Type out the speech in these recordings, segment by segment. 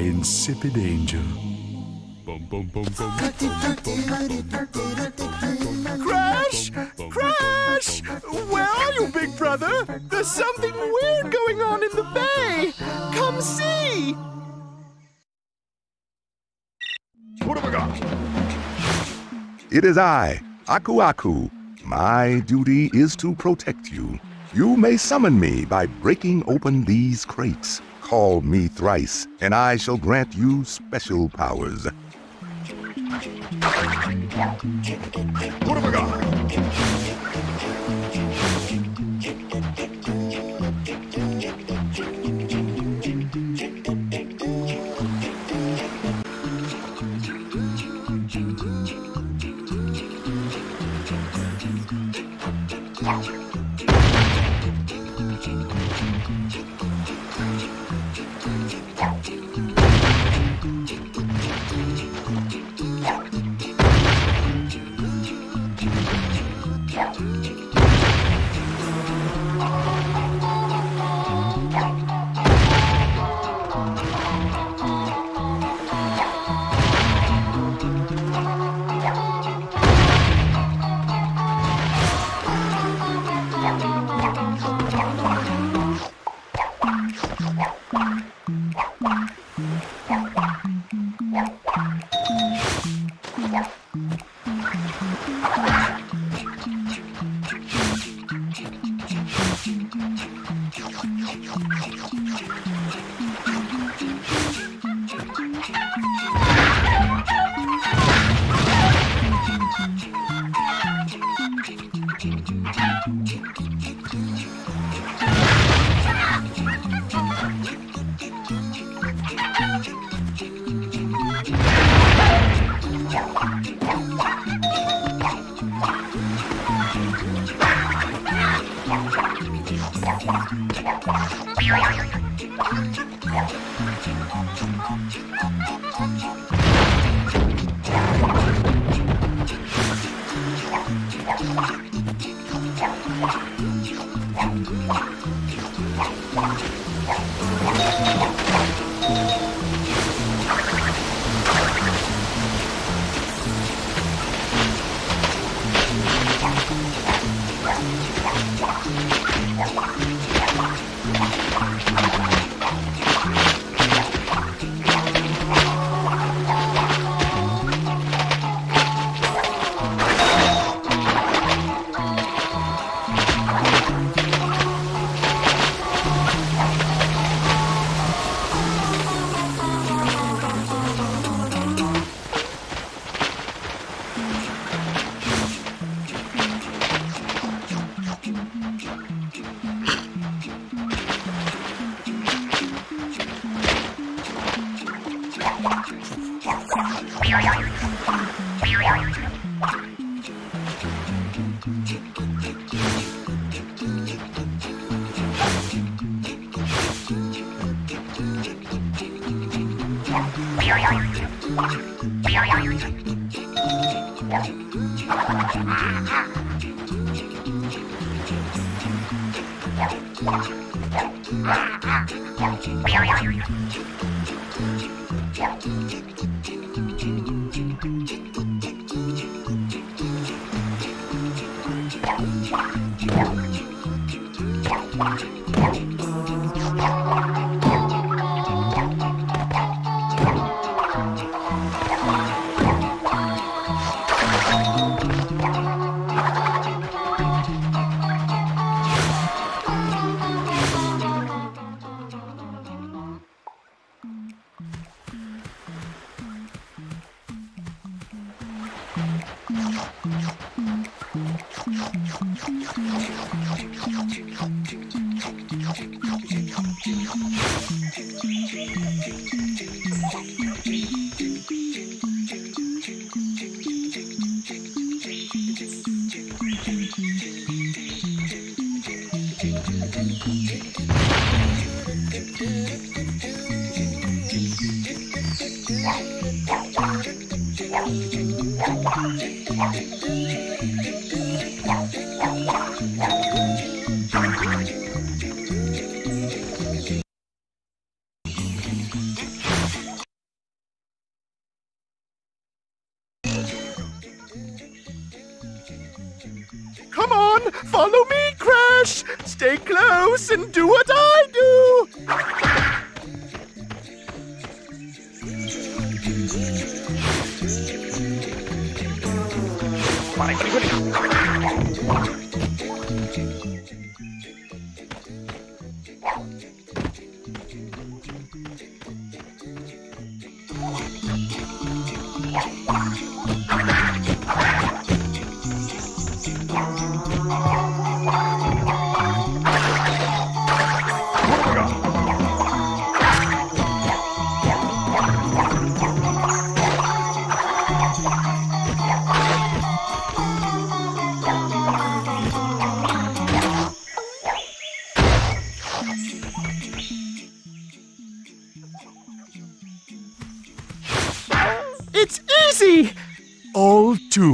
Insipid angel. Crash! Crash! Where are you, big brother? There's something weird going on in the bay! Come see! What have I got? It is I, Aku Aku. My duty is to protect you. You may summon me by breaking open these crates. Call me thrice, and I shall grant you special powers. What have I got?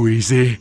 Easy.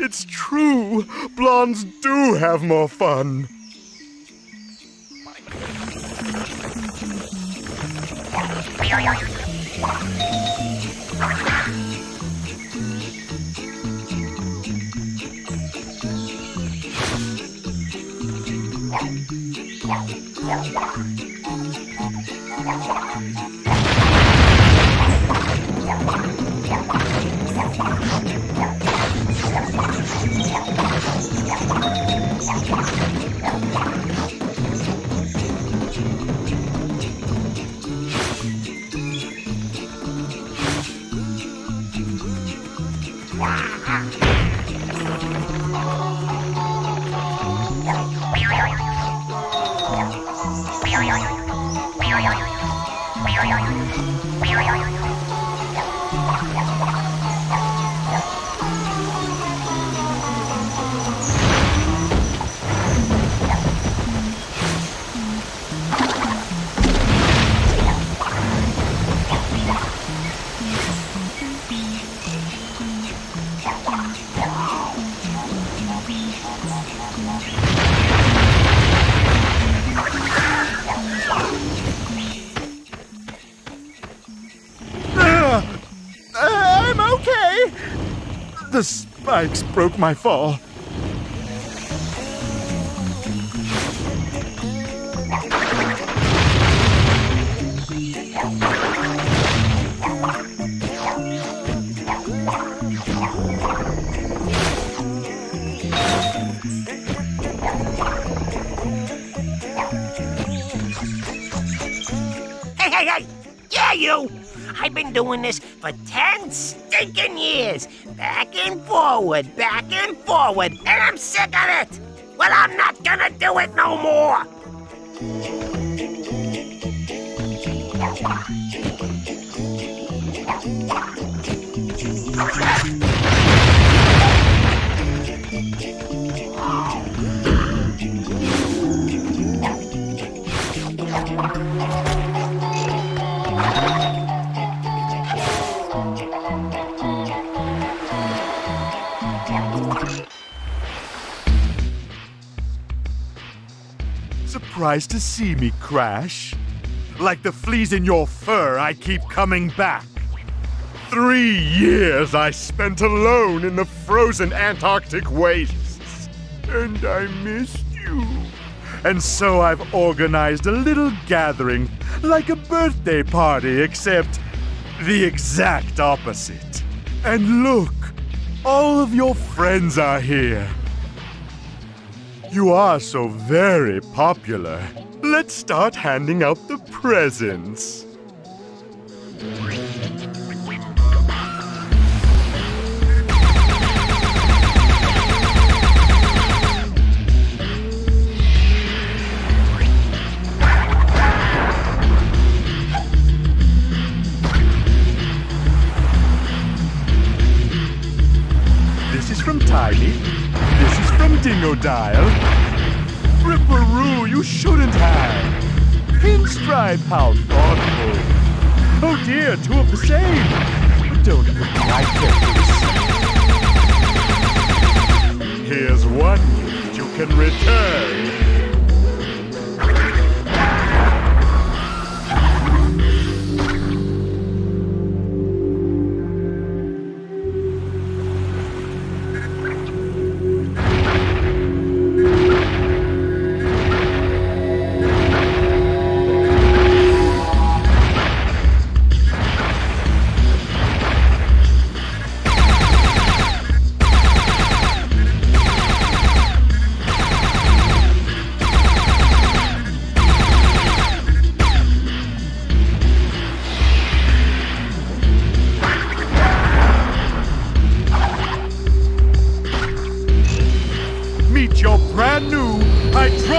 It's true. Blondes do have more fun. The spikes broke my fall. Hey! Yeah, you! I've been doing this for 10 stinking years! Back and forward, and I'm sick of it! Well, I'm not gonna do it no more! Surprised to see me, Crash? Like the fleas in your fur, I keep coming back. 3 years I spent alone in the frozen Antarctic wastes. And I missed you. And so I've organized a little gathering, like a birthday party, except the exact opposite. And look, all of your friends are here. You are so very popular. Let's start handing out the presents. This is from Tiny. From Dingodile. Ripper Roo, you shouldn't have. Pinstripe, how thoughtful. Oh dear, two of the same. Don't look like this. Here's one gift you can return.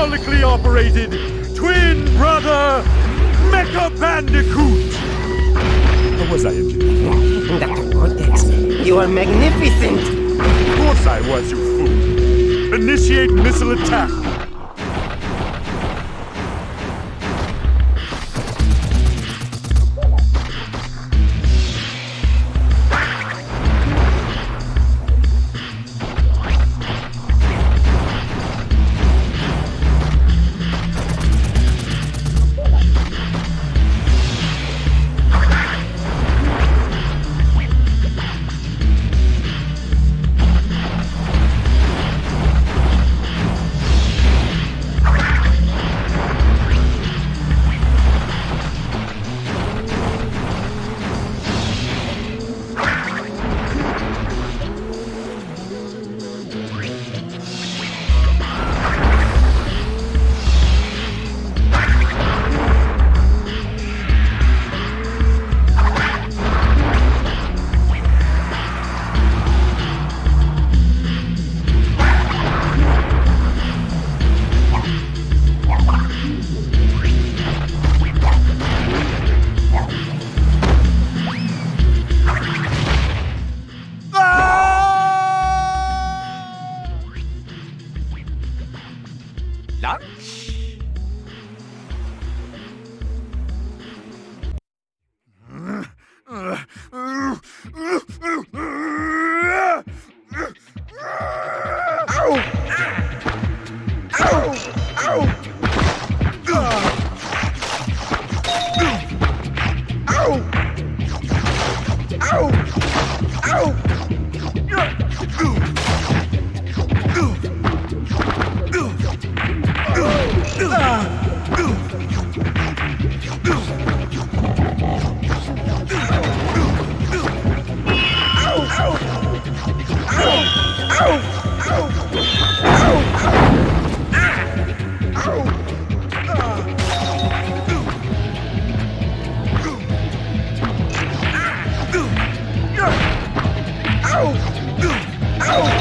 hydraulically operated twin brother Mecha Bandicoot. How was I, MJ? Dr. Cortex, you are magnificent. Of course I was, you fool. Initiate missile attack. Oh!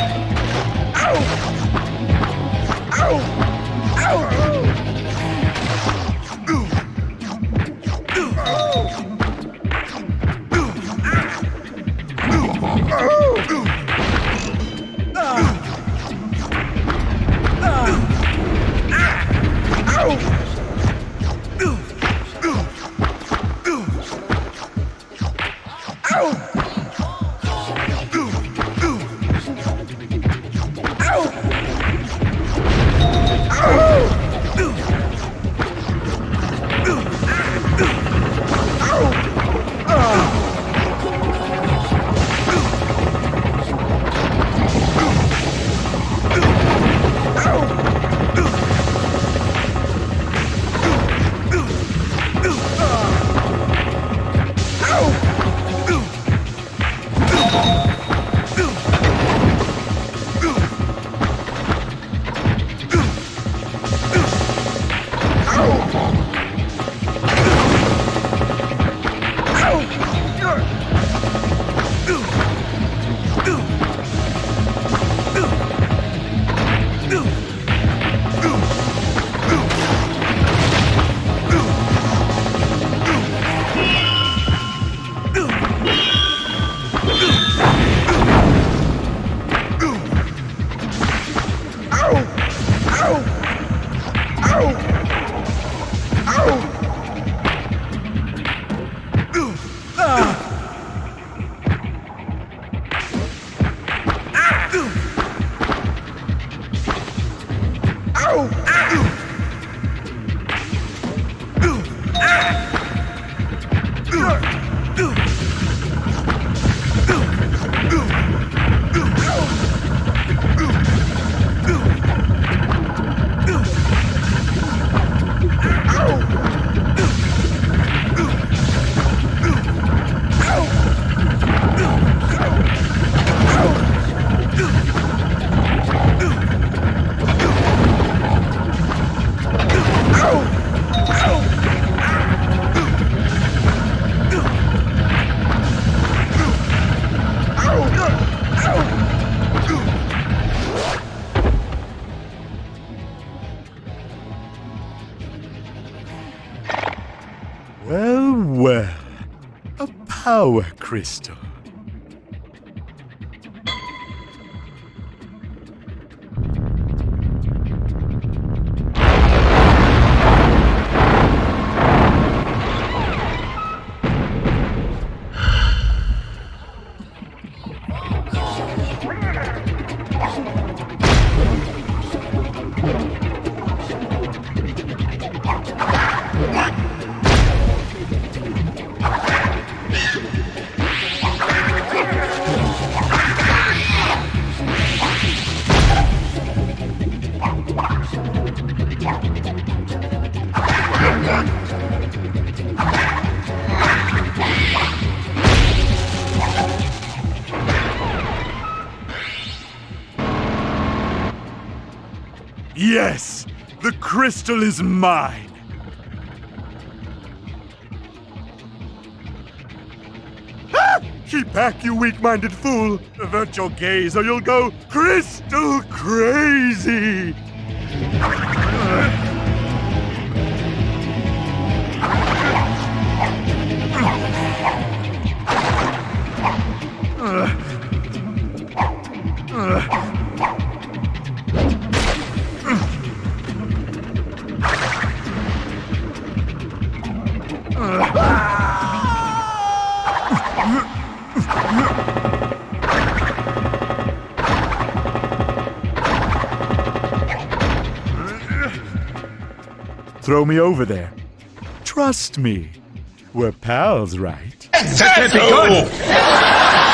Now, Crystal. Yes, the crystal is mine. Ah! Keep back, you weak-minded fool. Avert your gaze or you'll go crystal crazy. Throw me over there. Trust me. We're pals, right? That can't be good.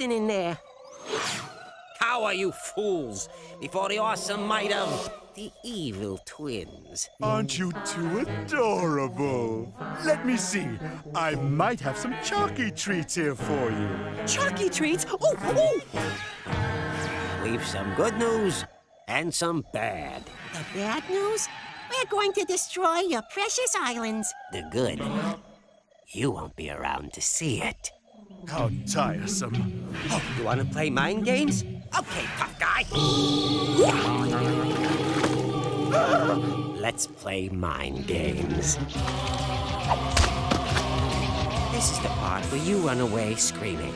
In there. How are you fools before the awesome might of the evil twins? Aren't you too adorable? Let me see. I might have some chalky treats here for you. Chalky treats? Ooh, ooh. We've some good news and some bad. The bad news? We're going to destroy your precious islands. The good. You won't be around to see it. How tiresome. Oh, you want to play mind games? Okay, tough guy. Let's play mind games. This is the part where you run away screaming.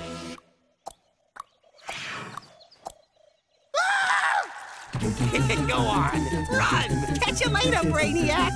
Go on, run! Catch you later, Brainiac!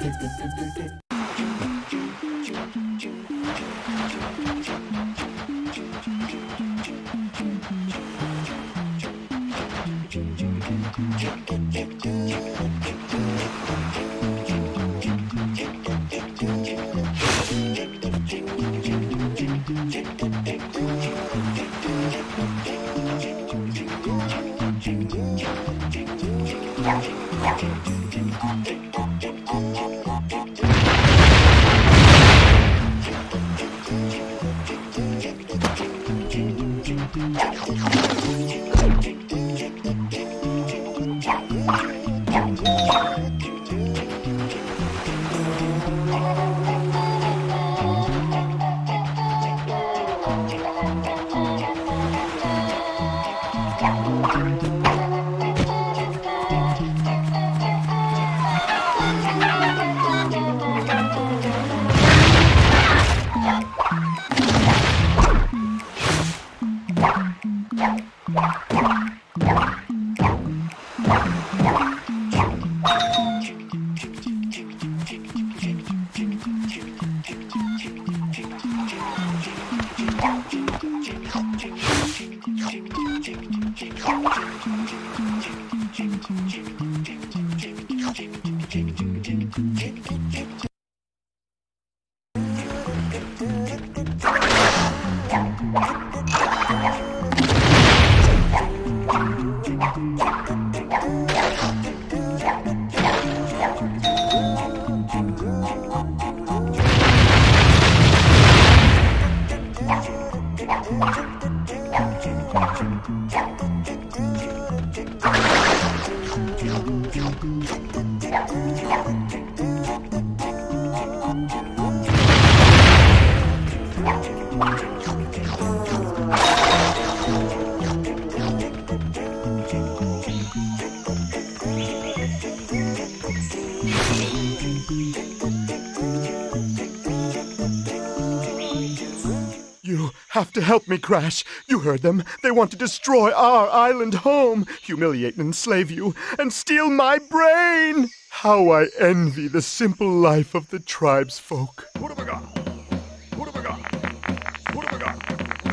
To help me, Crash. You heard them. They want to destroy our island home, humiliate and enslave you, and steal my brain! How I envy the simple life of the tribesfolk.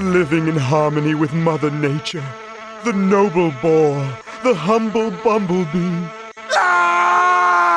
Living in harmony with Mother Nature, the noble boar, the humble bumblebee. Ah!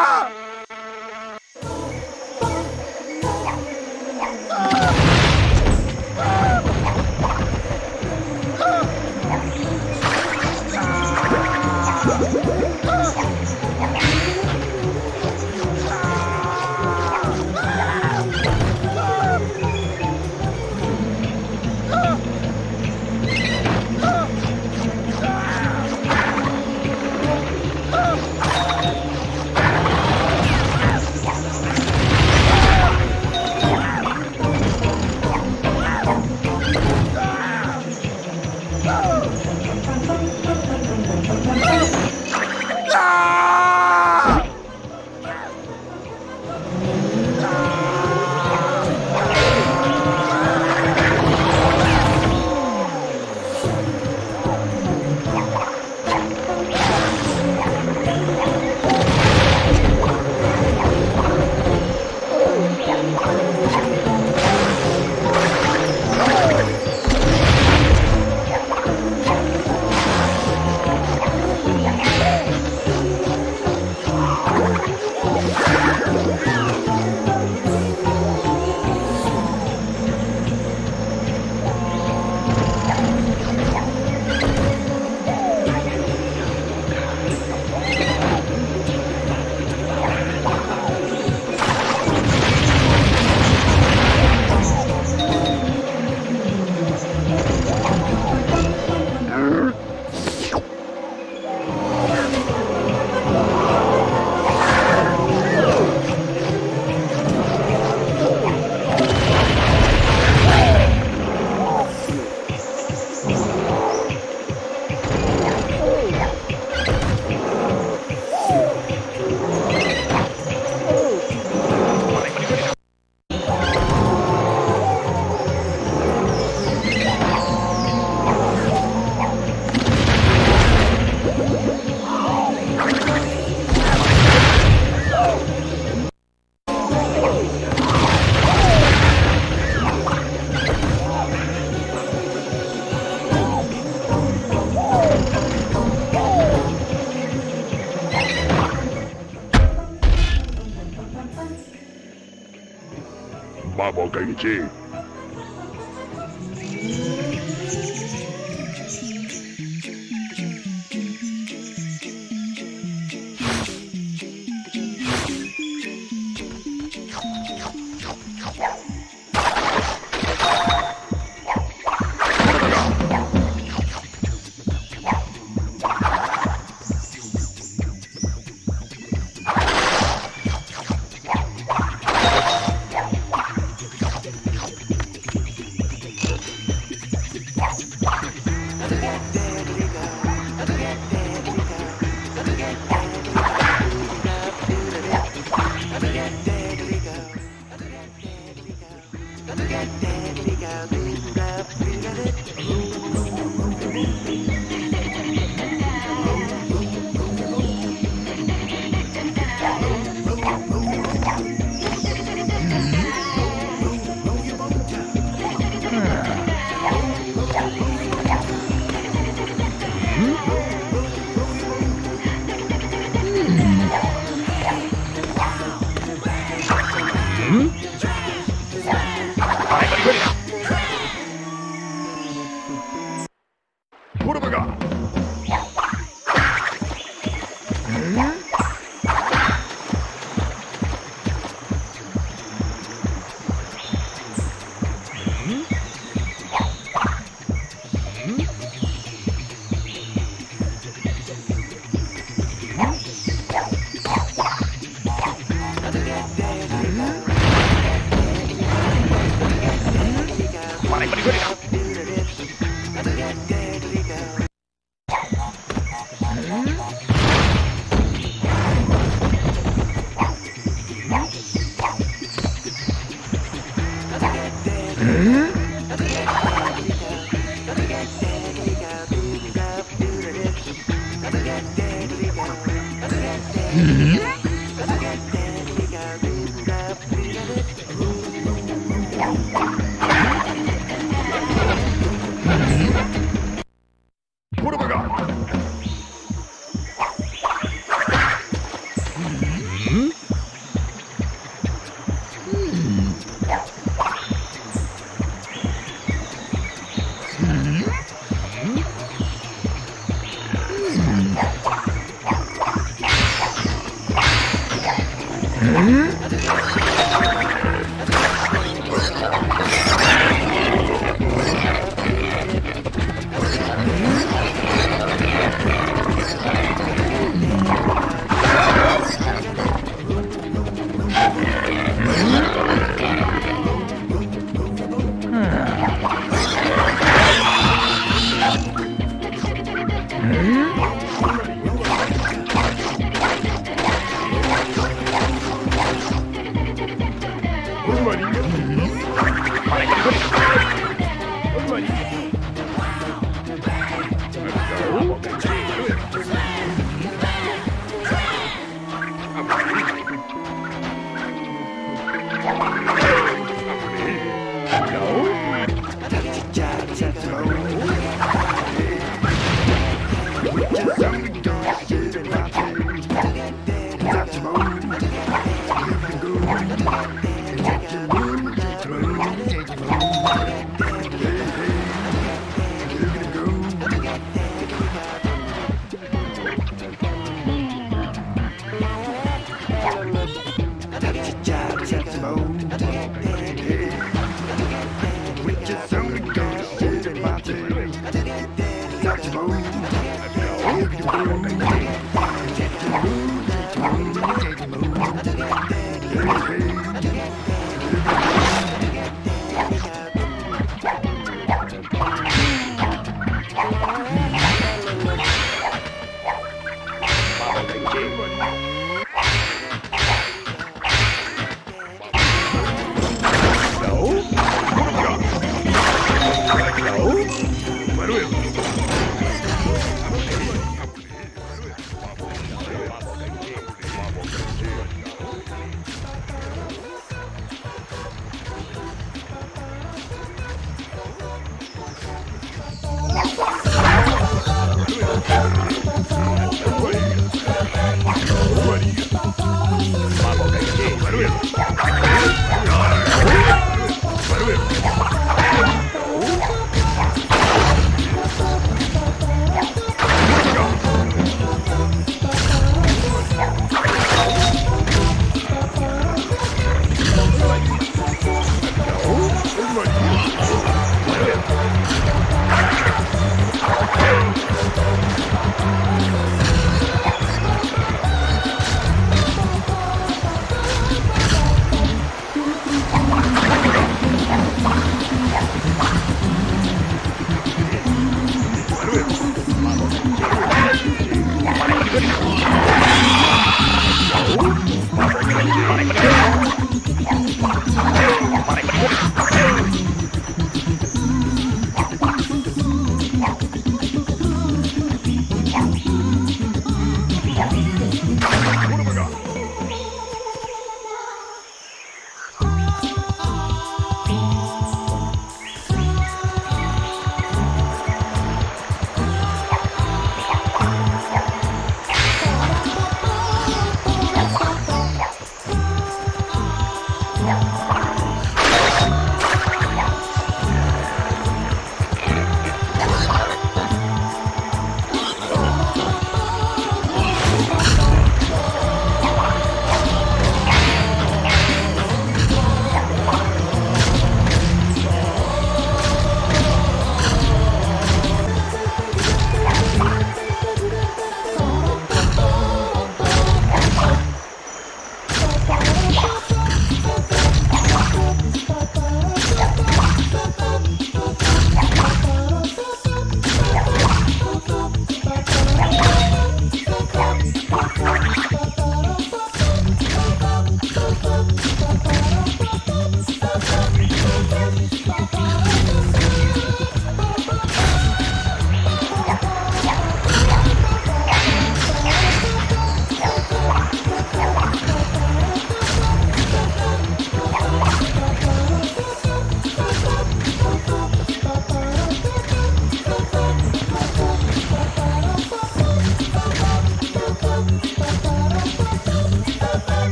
我勁知。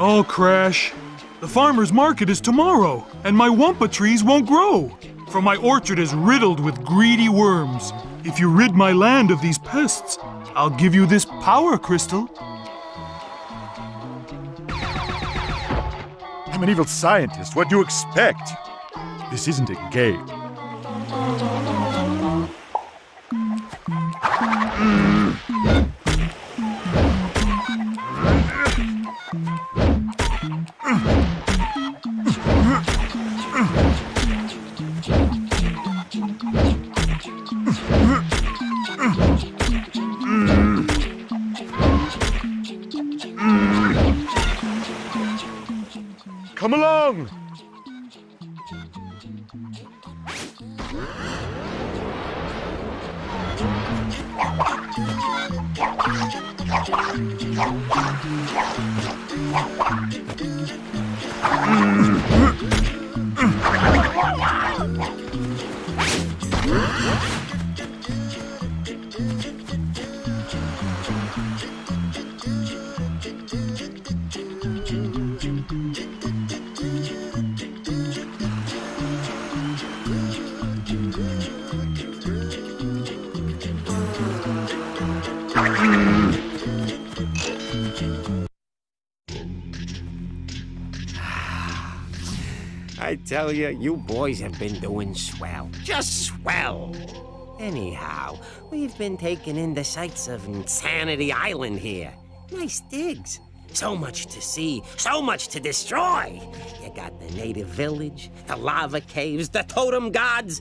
Oh, Crash. The farmer's market is tomorrow, and my Wumpa trees won't grow, for my orchard is riddled with greedy worms. If you rid my land of these pests, I'll give you this power crystal. I'm an evil scientist. What do you expect? This isn't a game. Come along! I tell you, you boys have been doing swell. Just swell. Anyhow, we've been taking in the sights of Insanity Island here. Nice digs. So much to see, so much to destroy. You got the native village, the lava caves, the totem gods.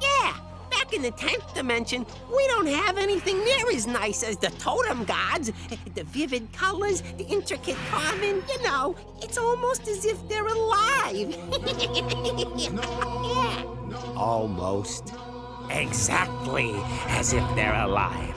Yeah, back in the 10th dimension, we don't have anything near as nice as the totem gods. The vivid colors, the intricate carving, you know, it's almost as if they're alive. Yeah. Almost. Exactly as if they're alive.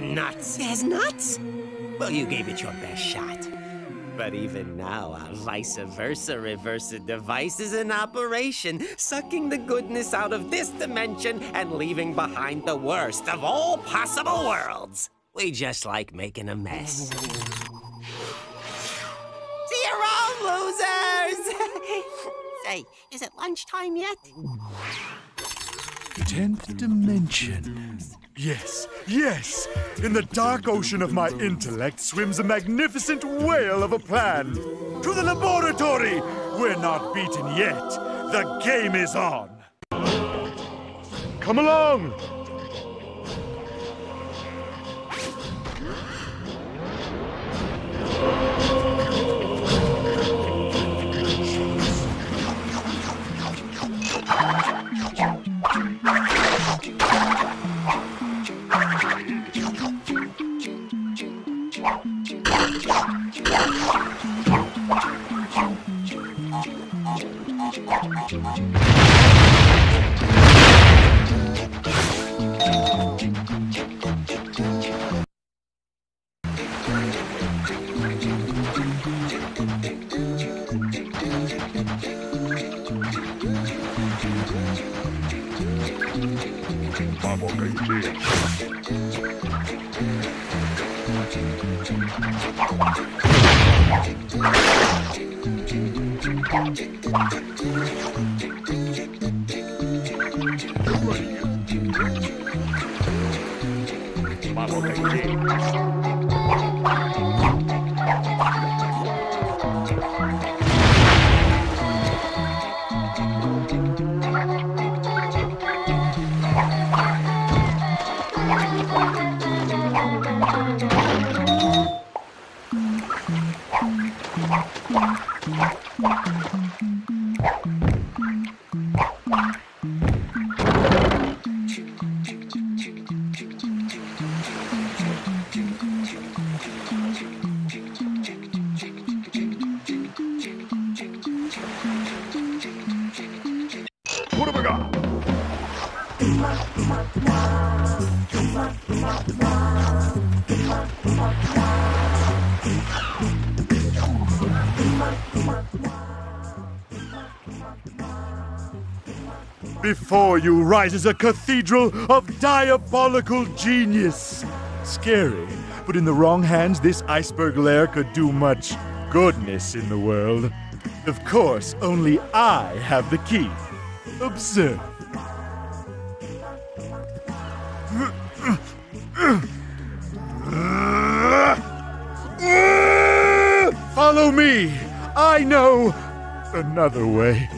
Nuts. There's nuts? Well, you gave it your best shot. But even now, our vice versa reversa device is in operation, sucking the goodness out of this dimension and leaving behind the worst of all possible worlds. We just like making a mess. See you all, losers! Say, is it lunchtime yet? 10th dimension. Yes, yes! In the dark ocean of my intellect swims a magnificent whale of a plan. To the laboratory! We're not beaten yet. The game is on. Come along! Before you rises a cathedral of diabolical genius. Scary, but in the wrong hands, this iceberg lair could do much goodness in the world. Of course, only I have the key. Observe. Follow me. I know another way.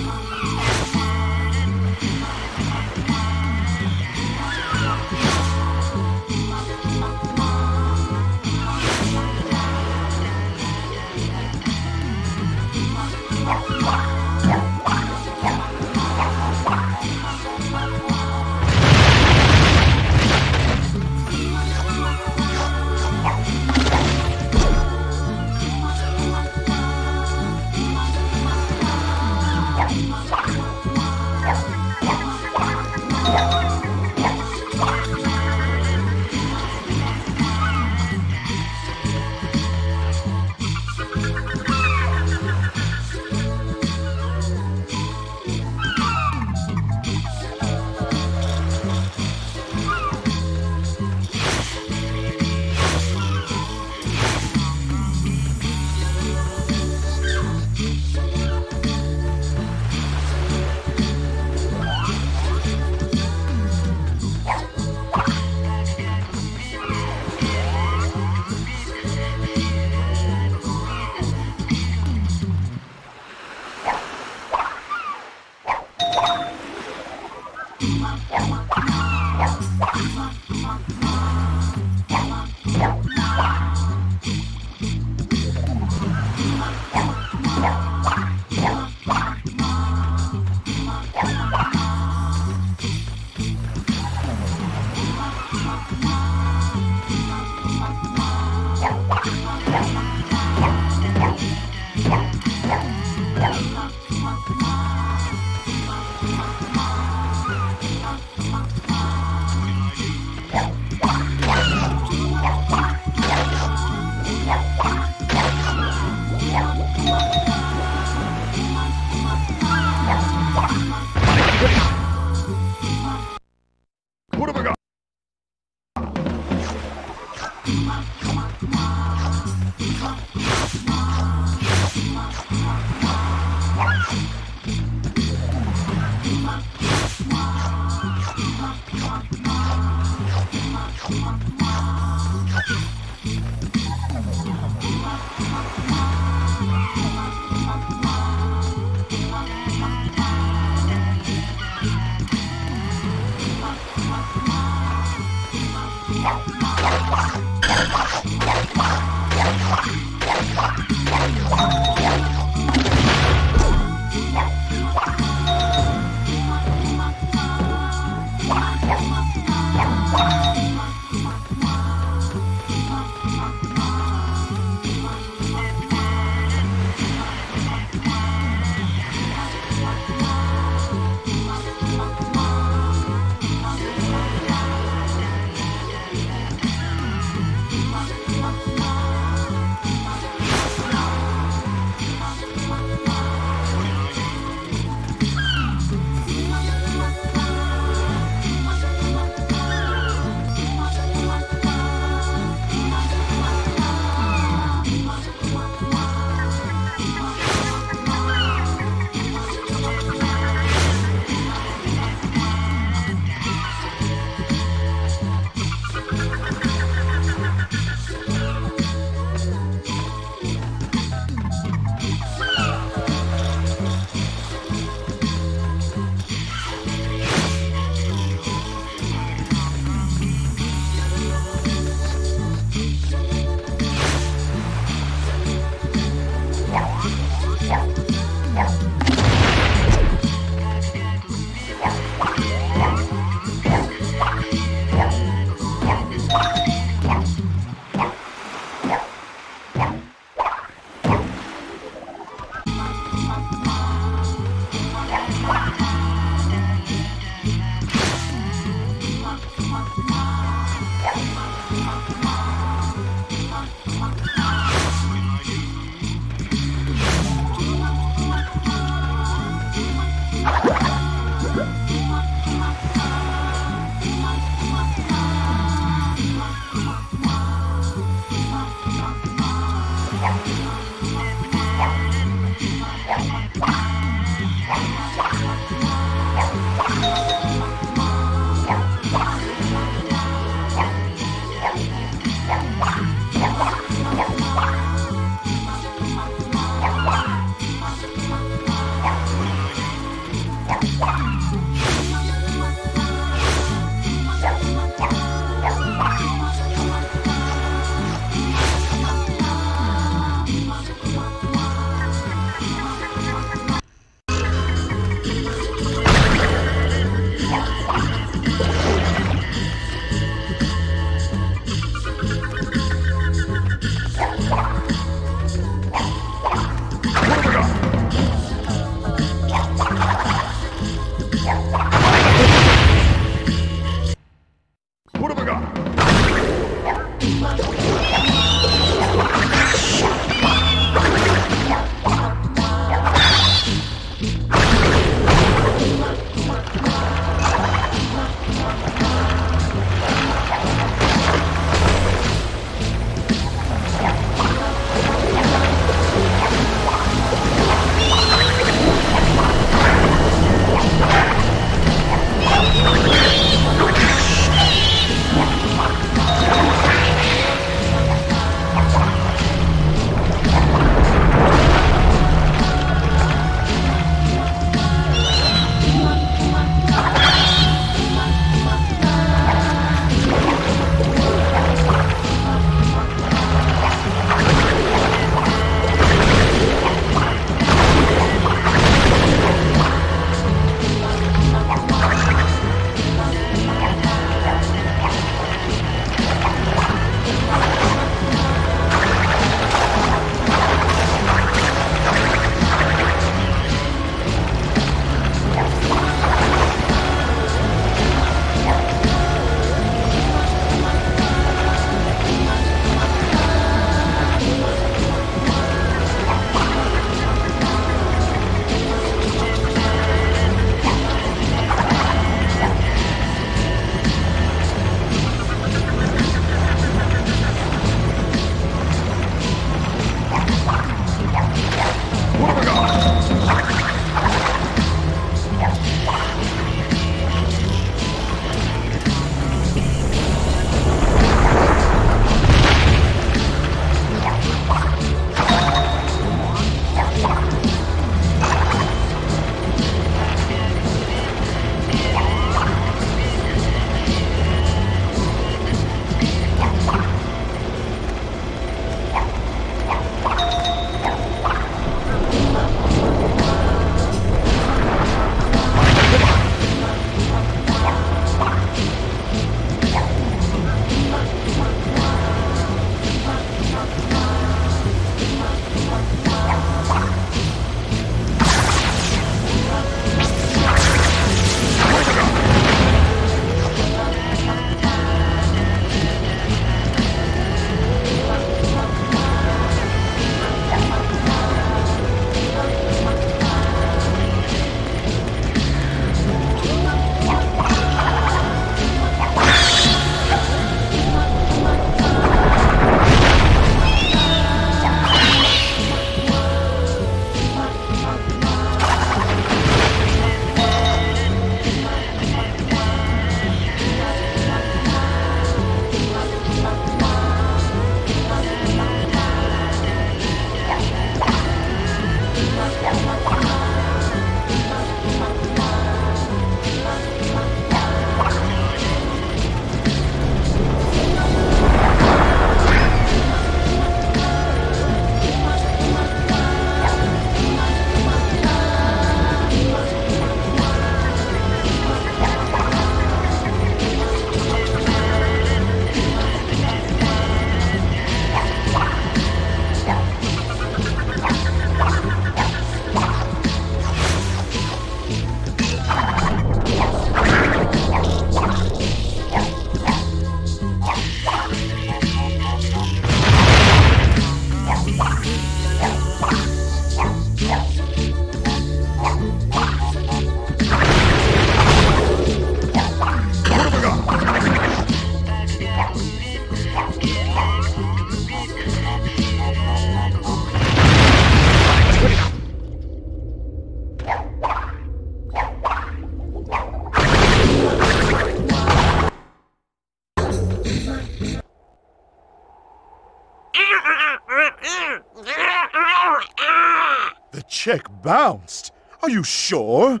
check bounced. Are you sure?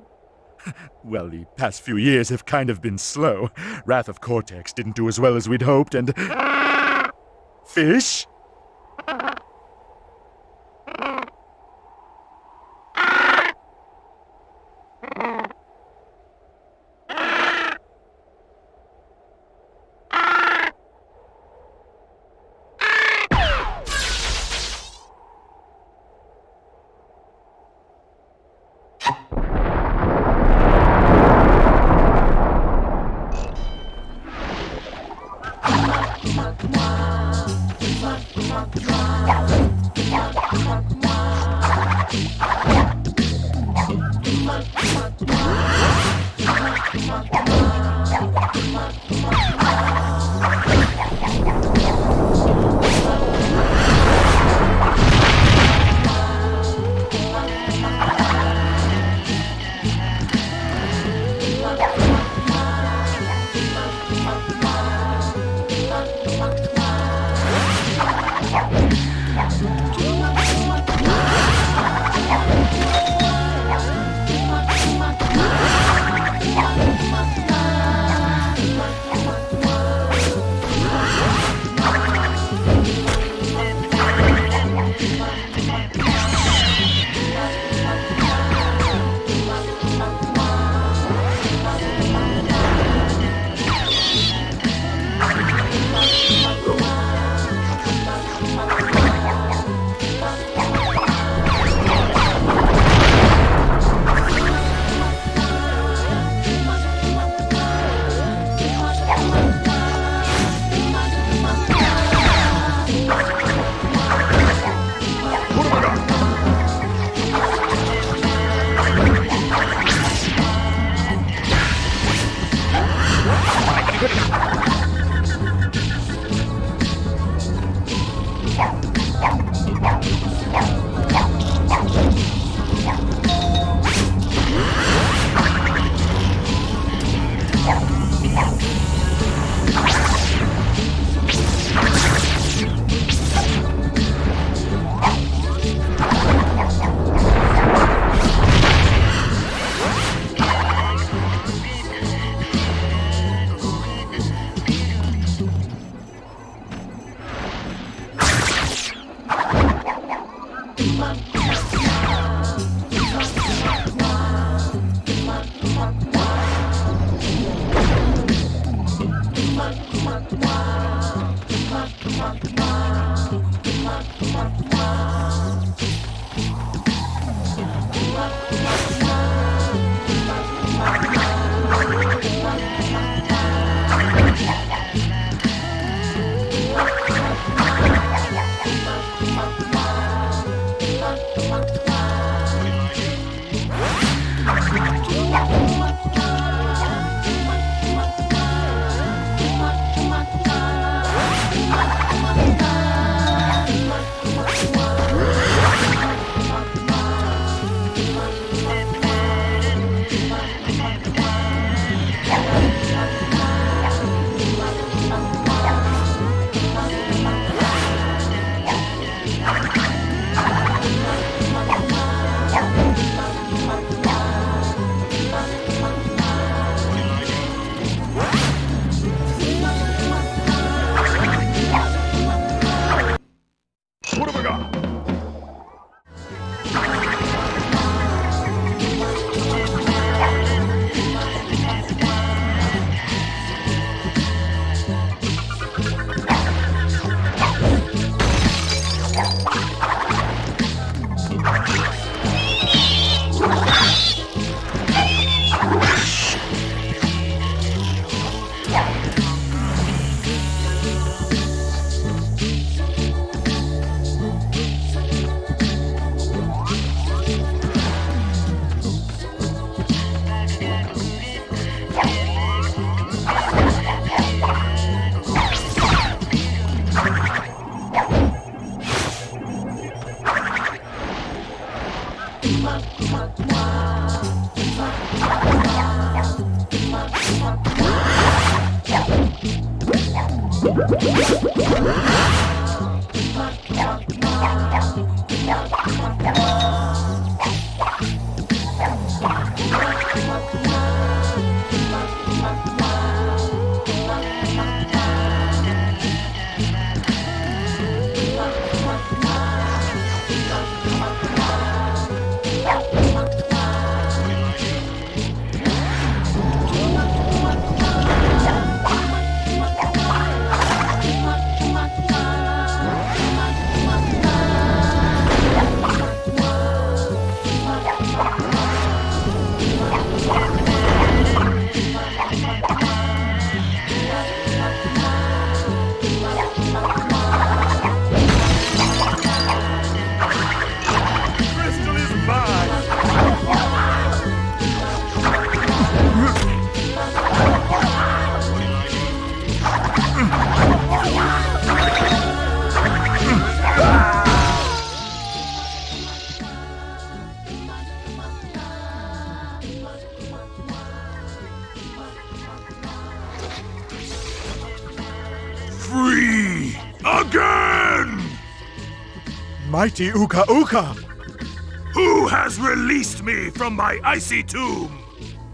Well, the past few years have kind of been slow. Wrath of Cortex didn't do as well as we'd hoped, and... Fish? again! Mighty Uka Uka! Who has released me from my icy tomb?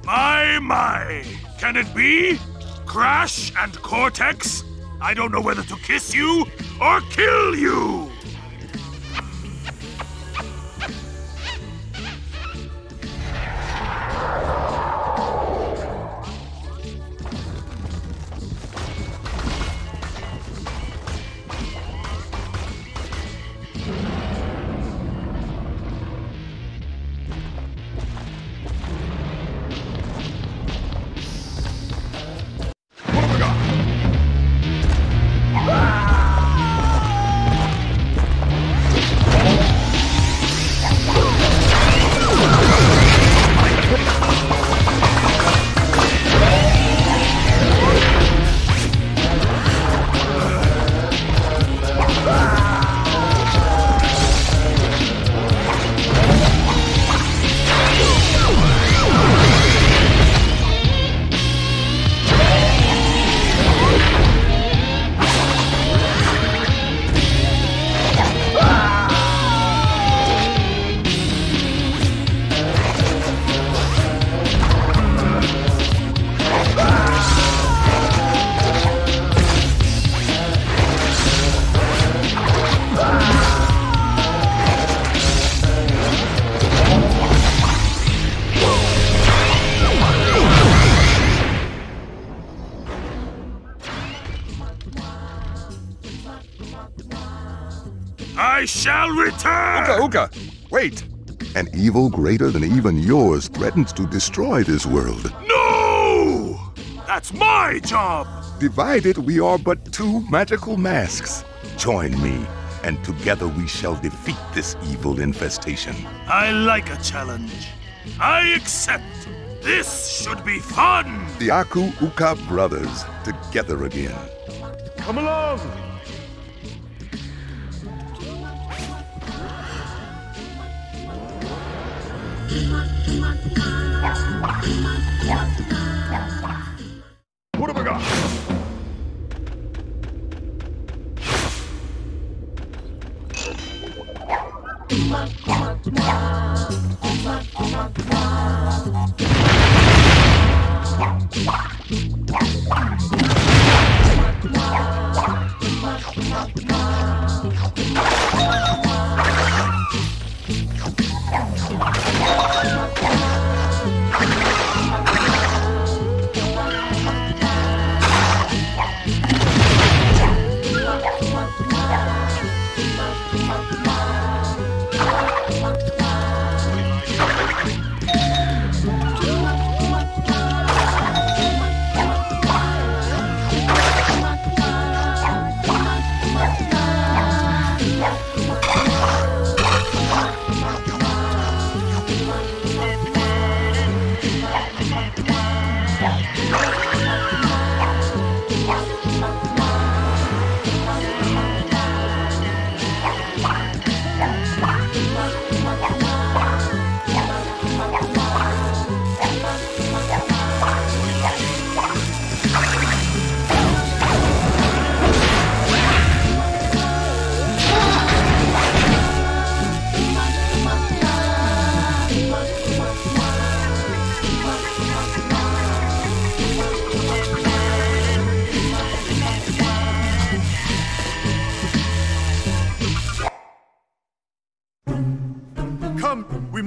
My, my! Can it be? Crash and Cortex? I don't know whether to kiss you or kill you! Uka Uka, wait! An evil greater than even yours threatens to destroy this world. No! That's my job! Divided, we are but two magical masks. Join me, and together we shall defeat this evil infestation. I like a challenge. I accept. This should be fun! The Aku Uka brothers, together again. Come along! What have I got?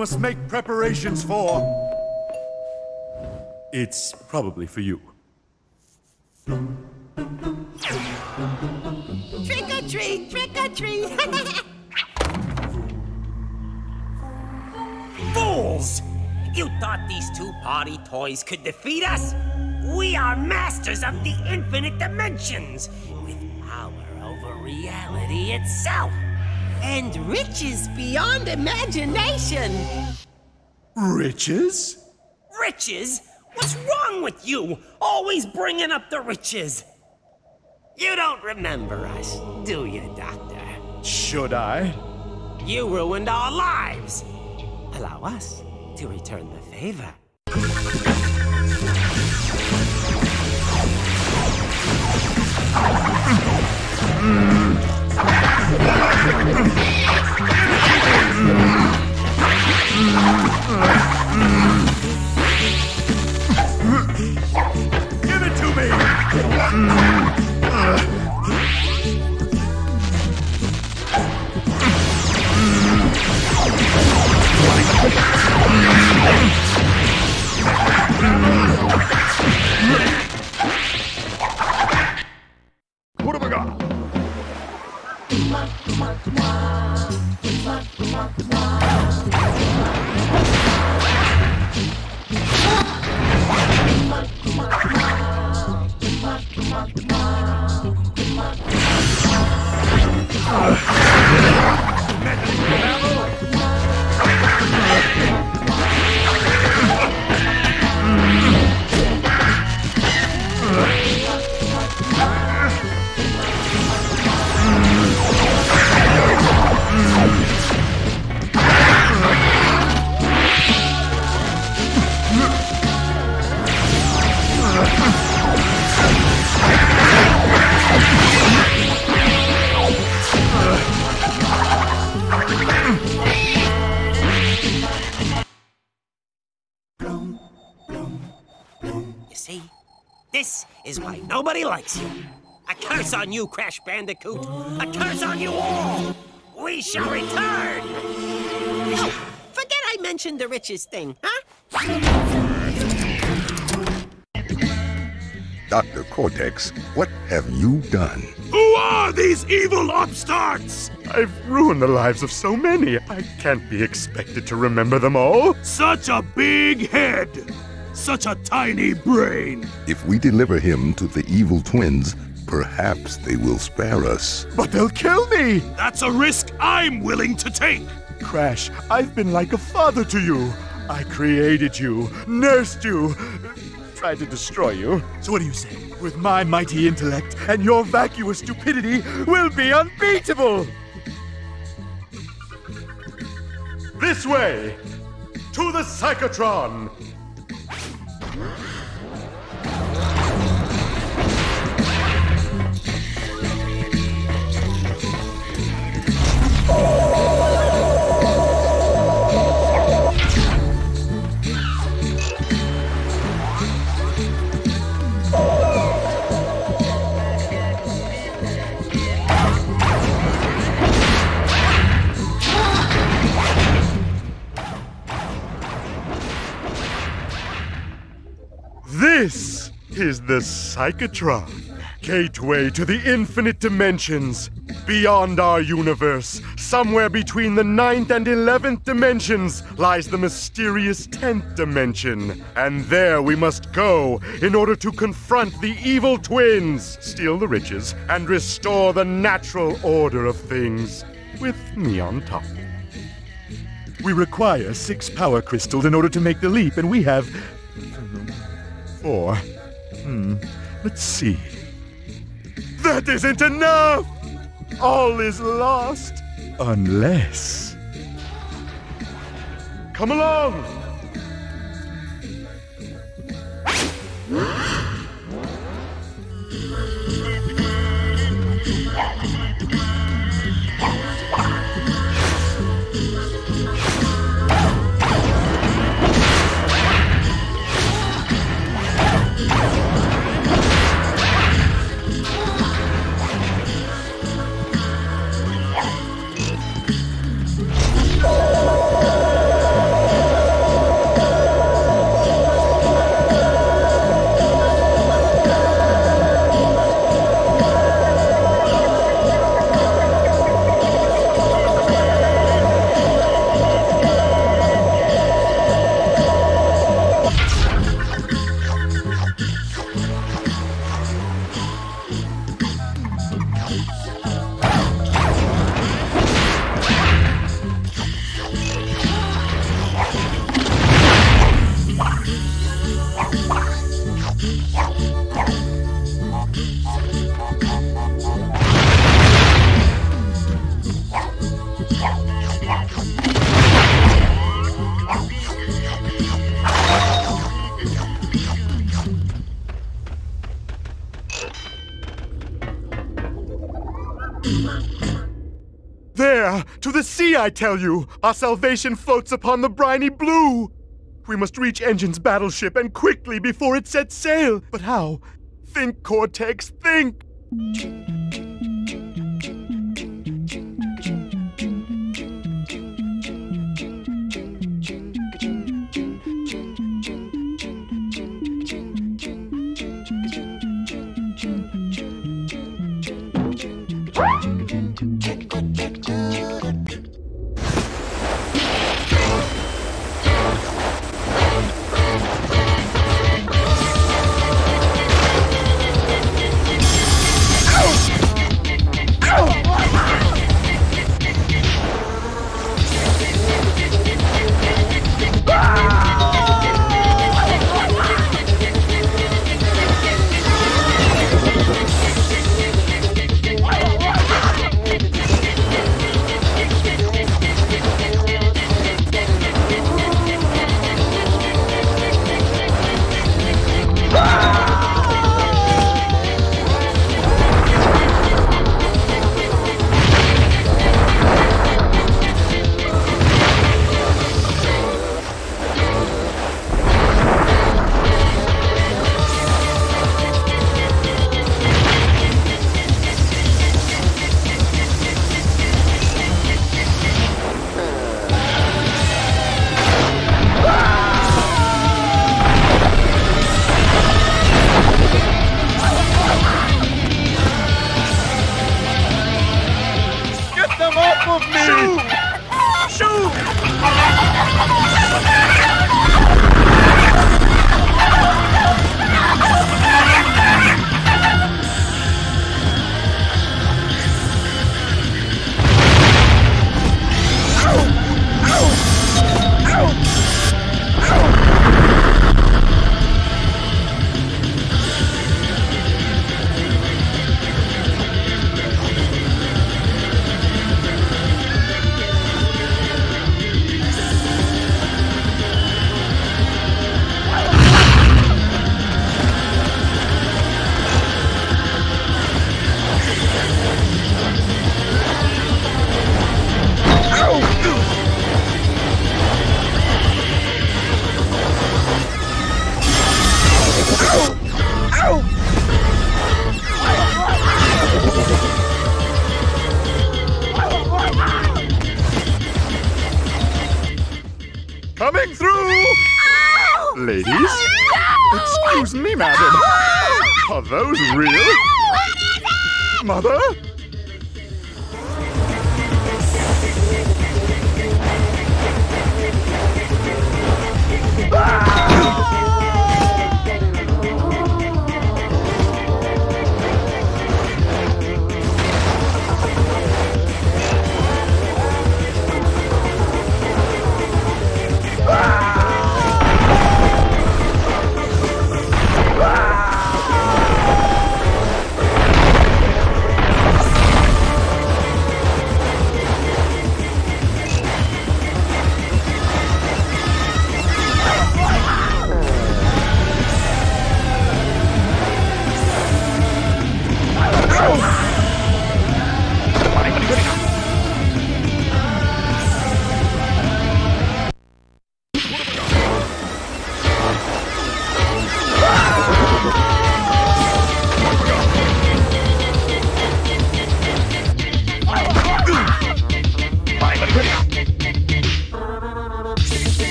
Must make preparations for... It's probably for you. Trick or treat! Trick or treat! Fools! You thought these two party toys could defeat us? We are masters of the infinite dimensions, with power over reality itself. And riches beyond imagination! Riches? Riches? What's wrong with you? Always bringing up the riches! You don't remember us, do you, Doctor? Should I? You ruined our lives! Allow us to return the favor. Give it to me! What have I got? Nobody likes you. A curse on you, Crash Bandicoot. A curse on you all. We shall return. Oh, forget I mentioned the riches thing, huh? Dr. Cortex, what have you done? Who are these evil upstarts? I've ruined the lives of so many. I can't be expected to remember them all. Such a big head. Such a tiny brain! If we deliver him to the evil twins, perhaps they will spare us. But they'll kill me! That's a risk I'm willing to take! Crash, I've been like a father to you. I created you, nursed you, tried to destroy you. So what do you say? With my mighty intellect and your vacuous stupidity, we'll be unbeatable! This way! To the Psychotron! This is the Psychotron, gateway to the infinite dimensions, beyond our universe. Somewhere between the 9th and 11th dimensions lies the mysterious 10th dimension. And there we must go in order to confront the evil twins, steal the riches, and restore the natural order of things, with me on top. We require 6 power crystals in order to make the leap, and we have... 4. Let's see. That isn't enough! All is lost. Unless... Come along! air, to the sea, I tell you! Our salvation floats upon the briny blue! We must reach Engine's battleship, and quickly, before it sets sail! But how? Think, Cortex, think!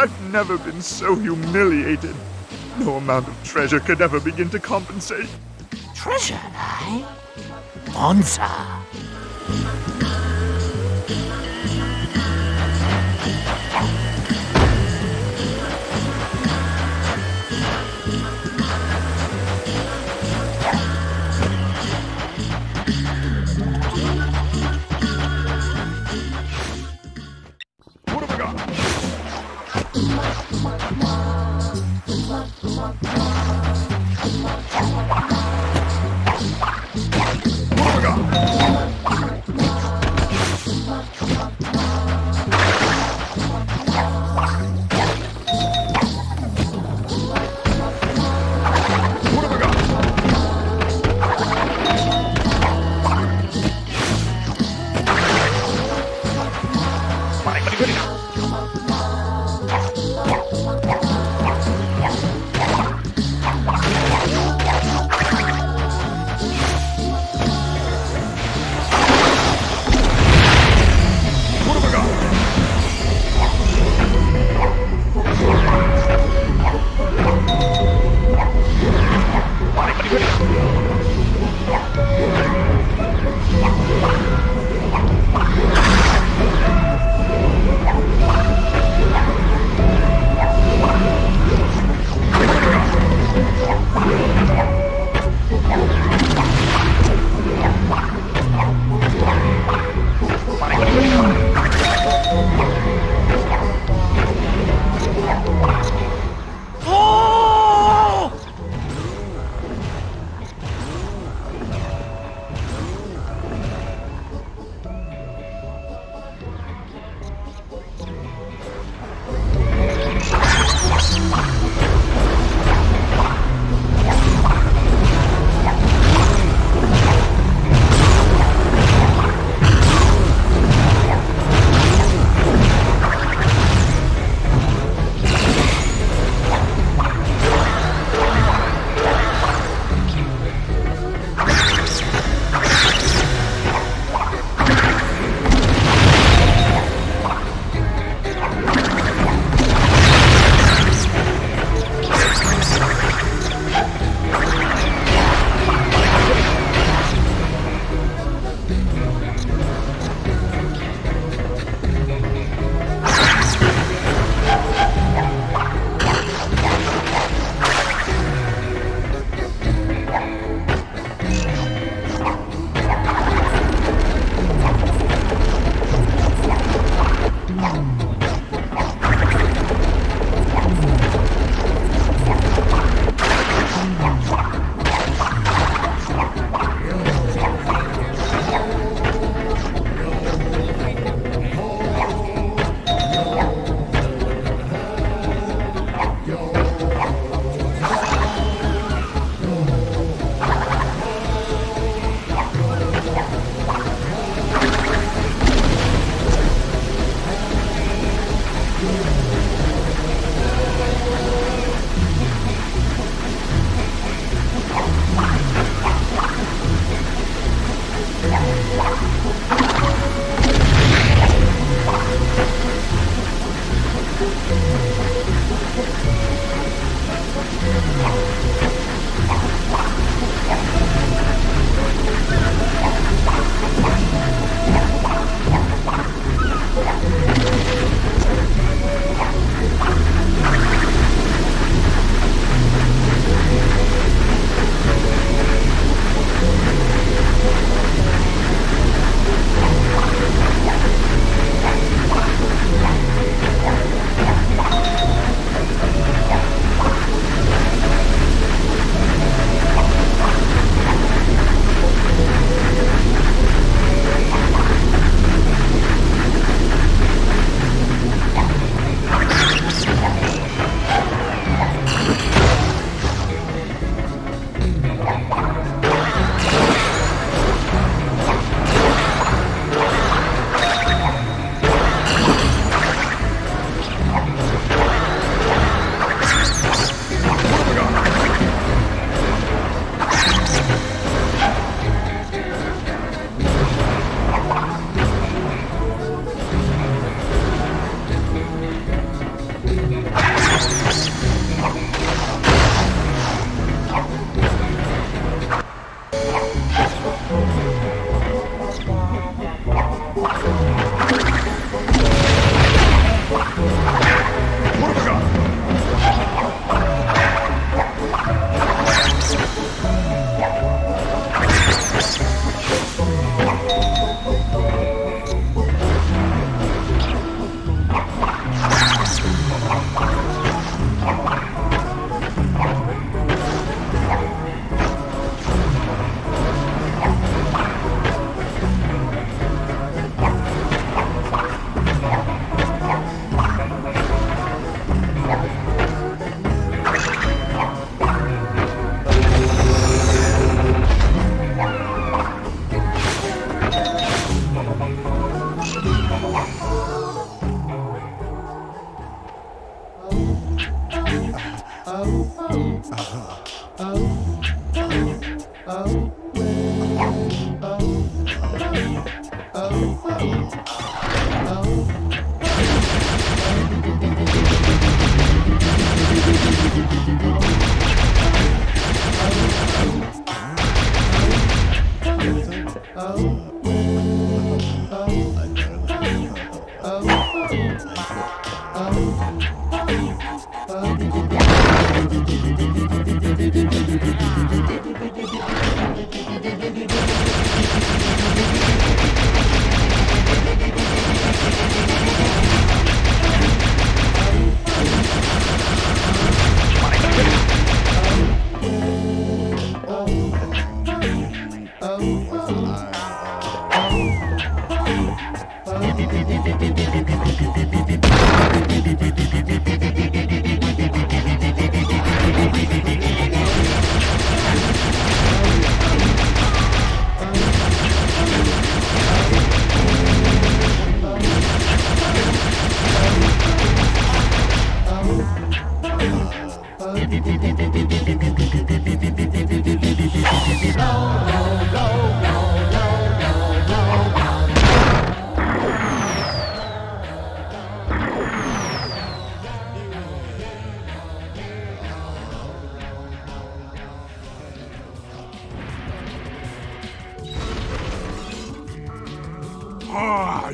I've never been so humiliated. No amount of treasure could ever begin to compensate. Treasure, eh? Monza.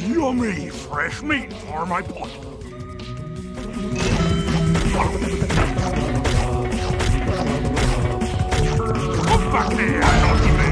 Yummy fresh meat for my pot. Come back here, naughty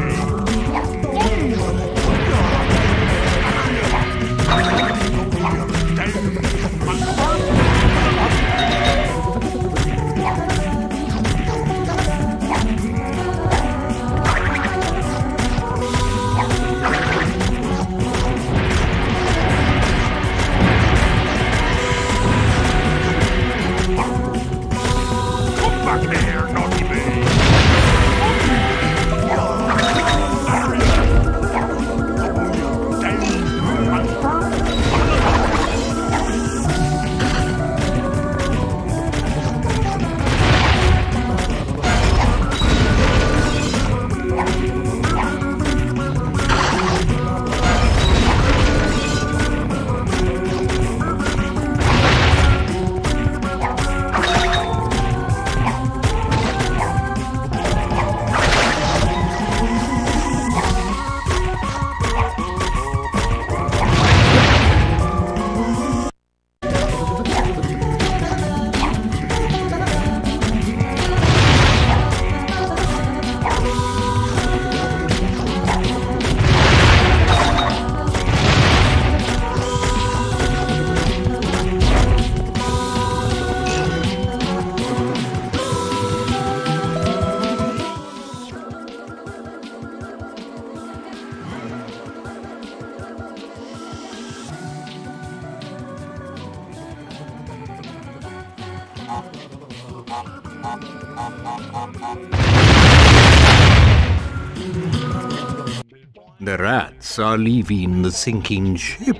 The rats are leaving the sinking ship.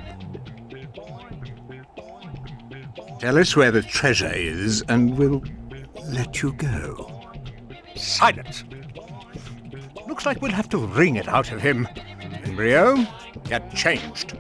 Tell us where the treasure is and we'll let you go. Silence! Looks like we'll have to wring it out of him. Embryo, get changed.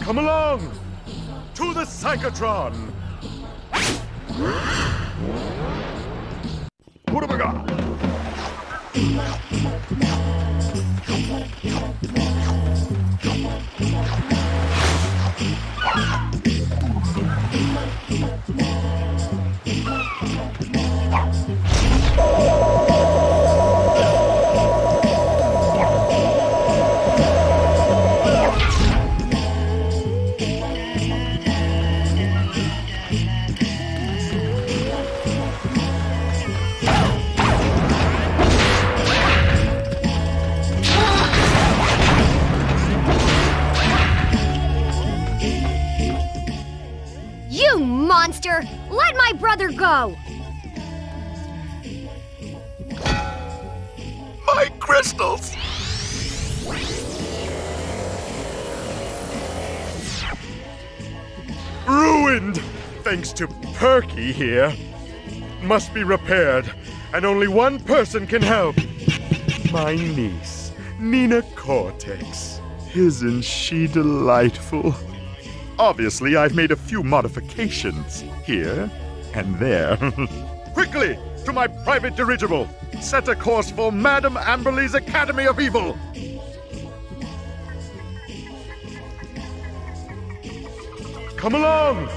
Come along! To the Psychotron! What have I got? Let my brother go! My crystals! Ruined! Thanks to Perky here. Must be repaired, and only one person can help. My niece, Nina Cortex. Isn't she delightful? Obviously, I've made a few modifications here and there. Quickly, to my private dirigible! Set a course for Madame Amberley's Academy of Evil! Come along!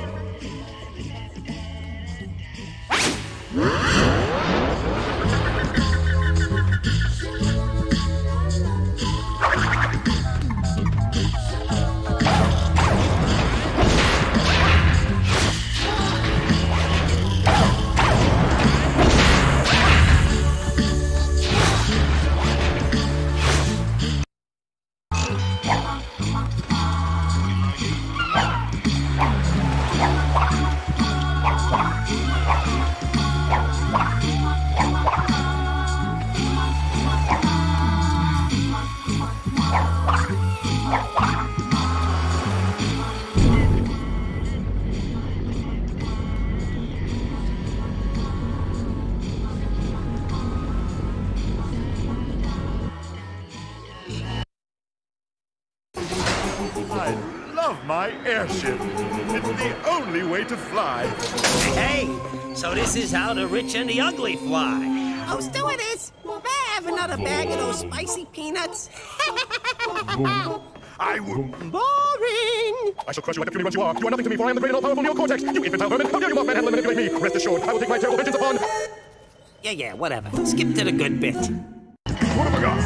Airship. It's the only way to fly. Hey, so this is how the rich and the ugly fly. Oh, stewardess, may I have another bag of those spicy peanuts? I will. Boring. I shall crush you like a puny once you are. You are nothing to me, for I am the great and all-powerful Neo Cortex. You infantile vermin. How dare you mock manhandle and manipulate me? Rest assured, I will take my terrible vengeance upon. Yeah, whatever. Skip to the good bit. What have I got?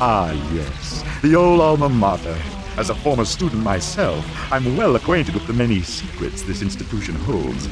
Ah, yes, the old alma mater. As a former student myself, I'm well acquainted with the many secrets this institution holds.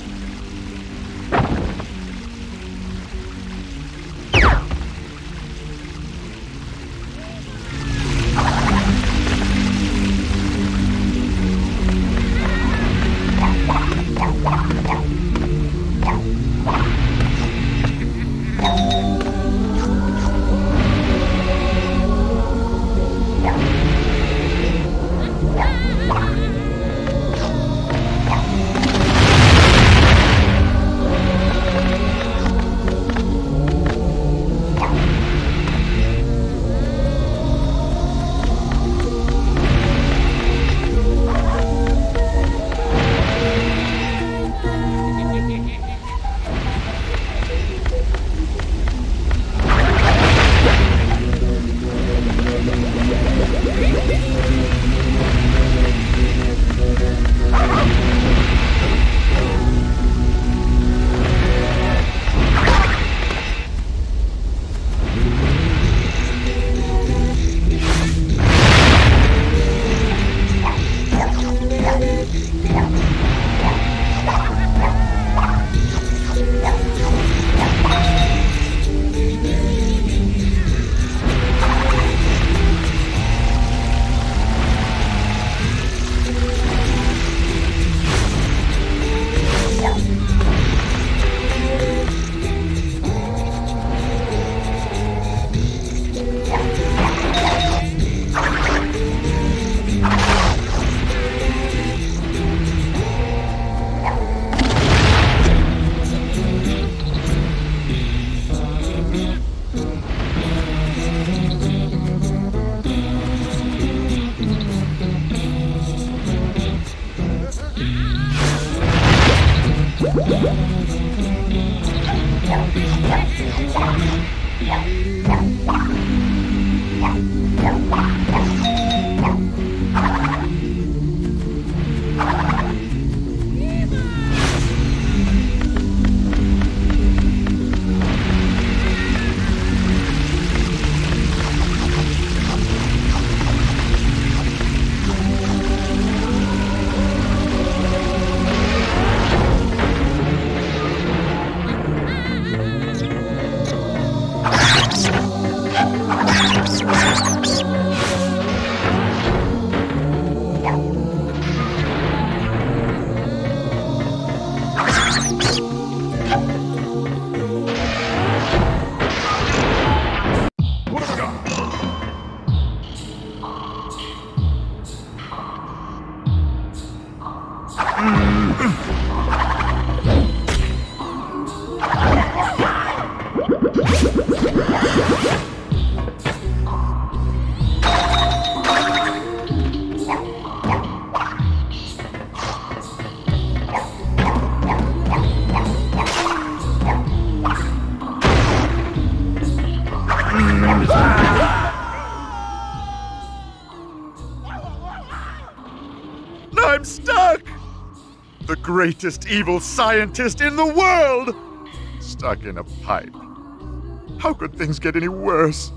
Greatest evil scientist in the world! Stuck in a pipe. How could things get any worse?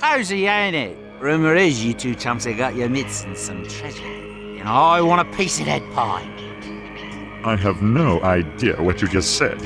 Posey, ain't it? Rumour is you two chumps have got your mitts and some treasure. And I want a piece of that pie. I have no idea what you just said.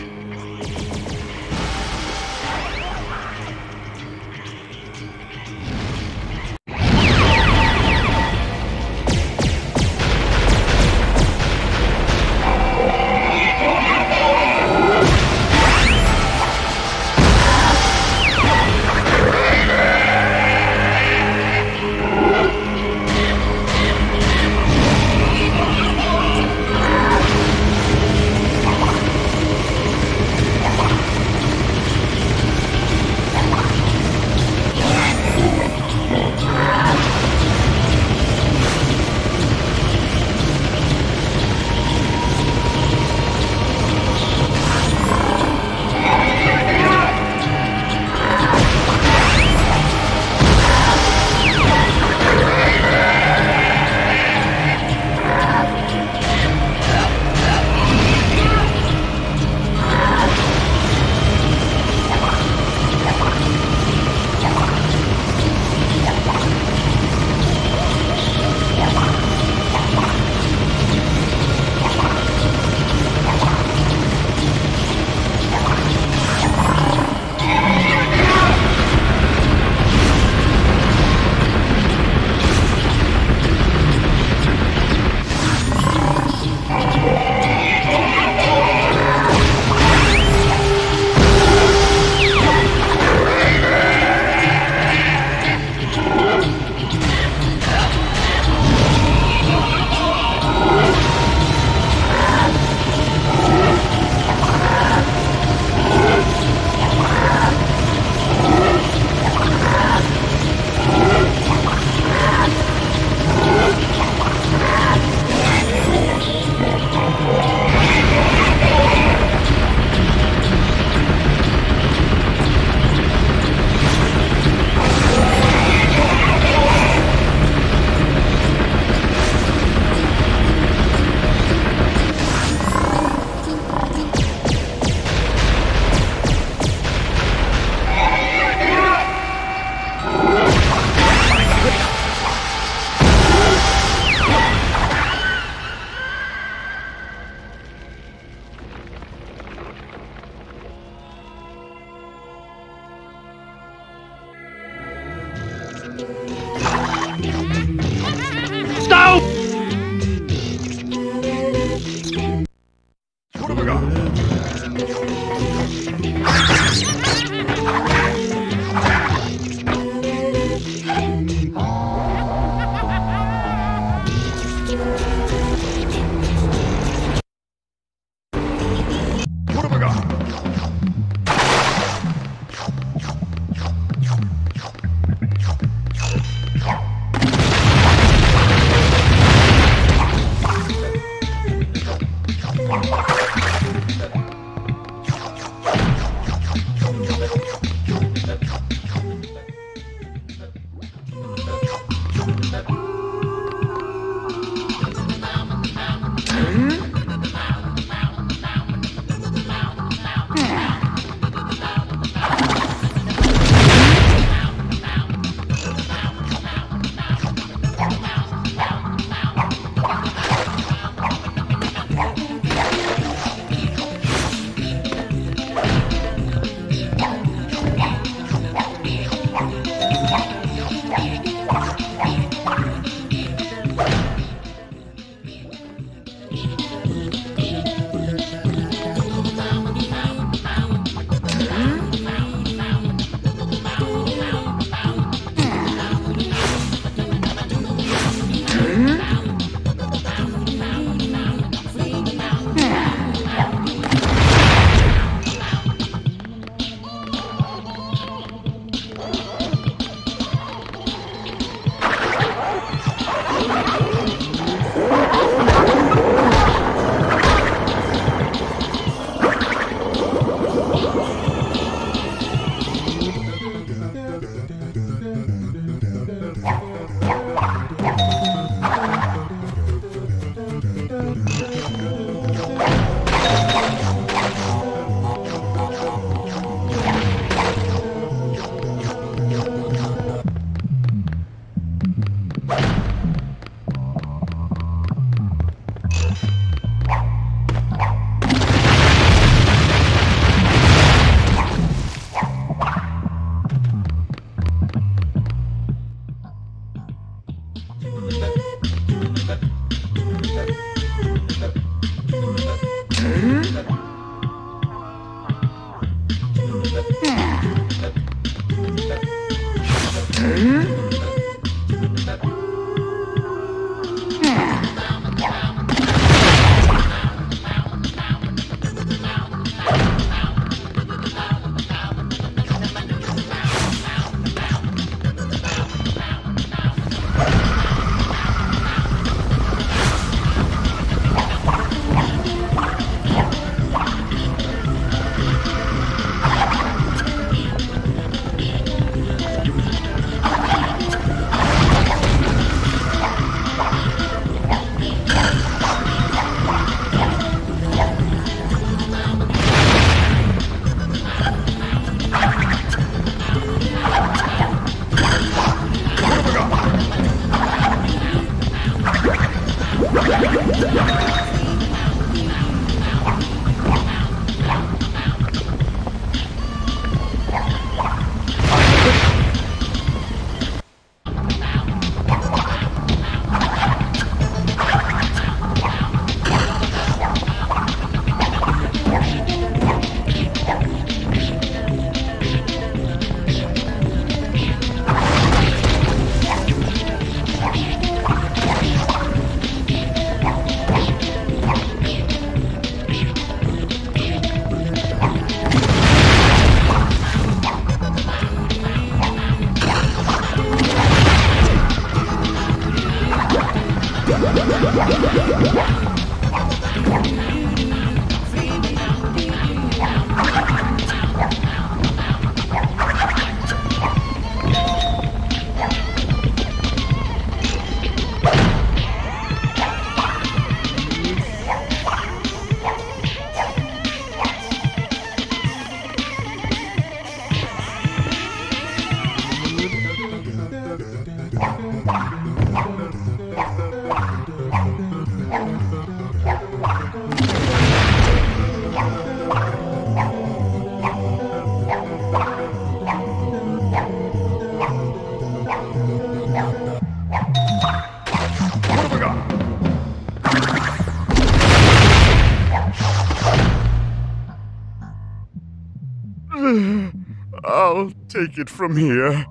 I'll take it from here.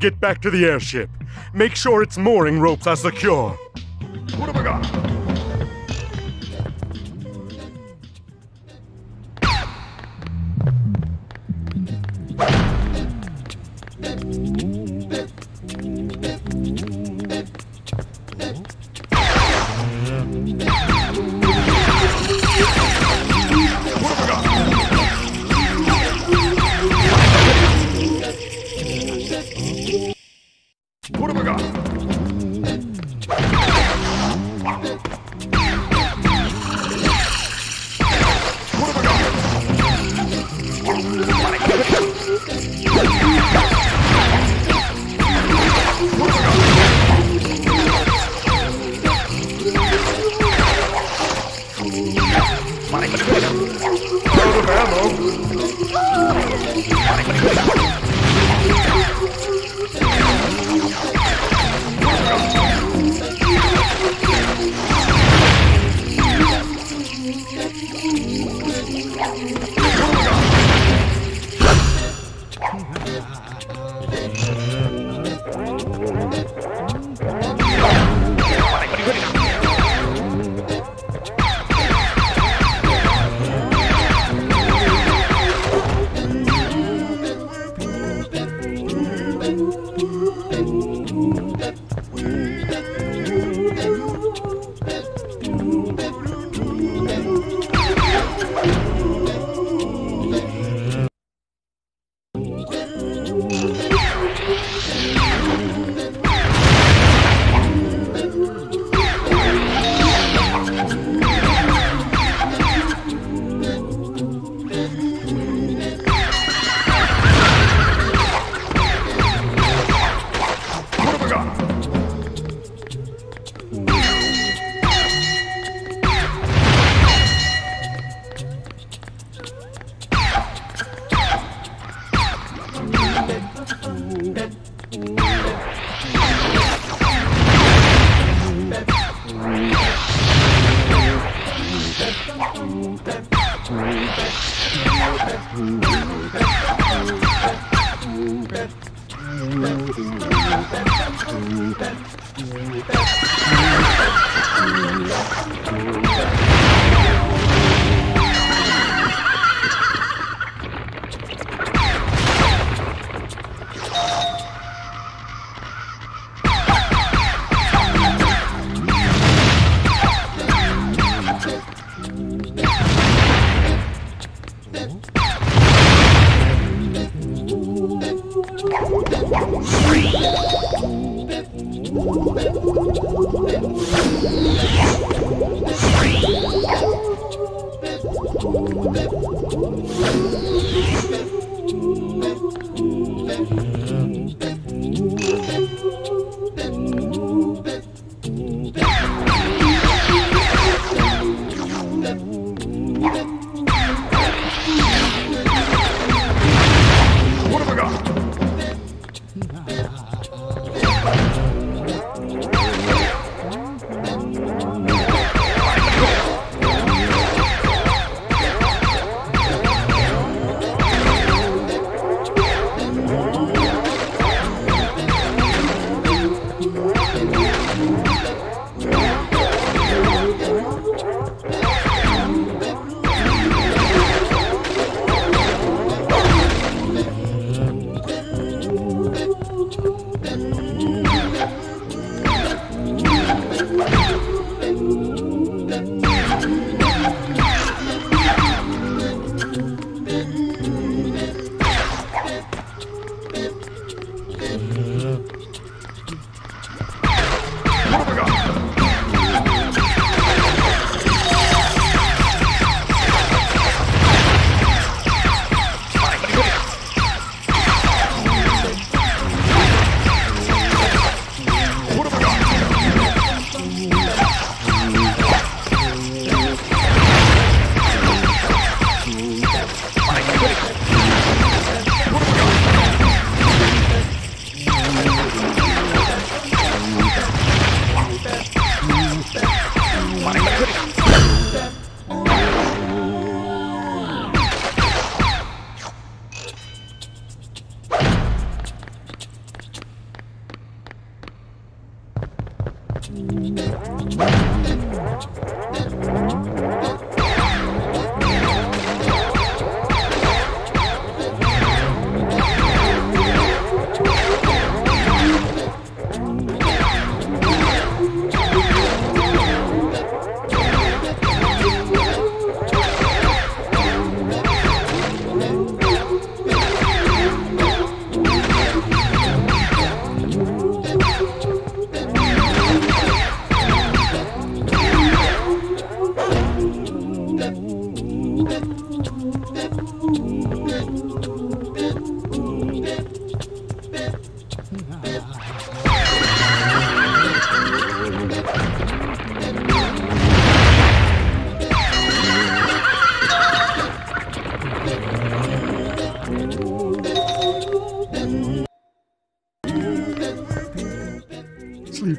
Get back to the airship. Make sure its mooring ropes are secure. What have I got?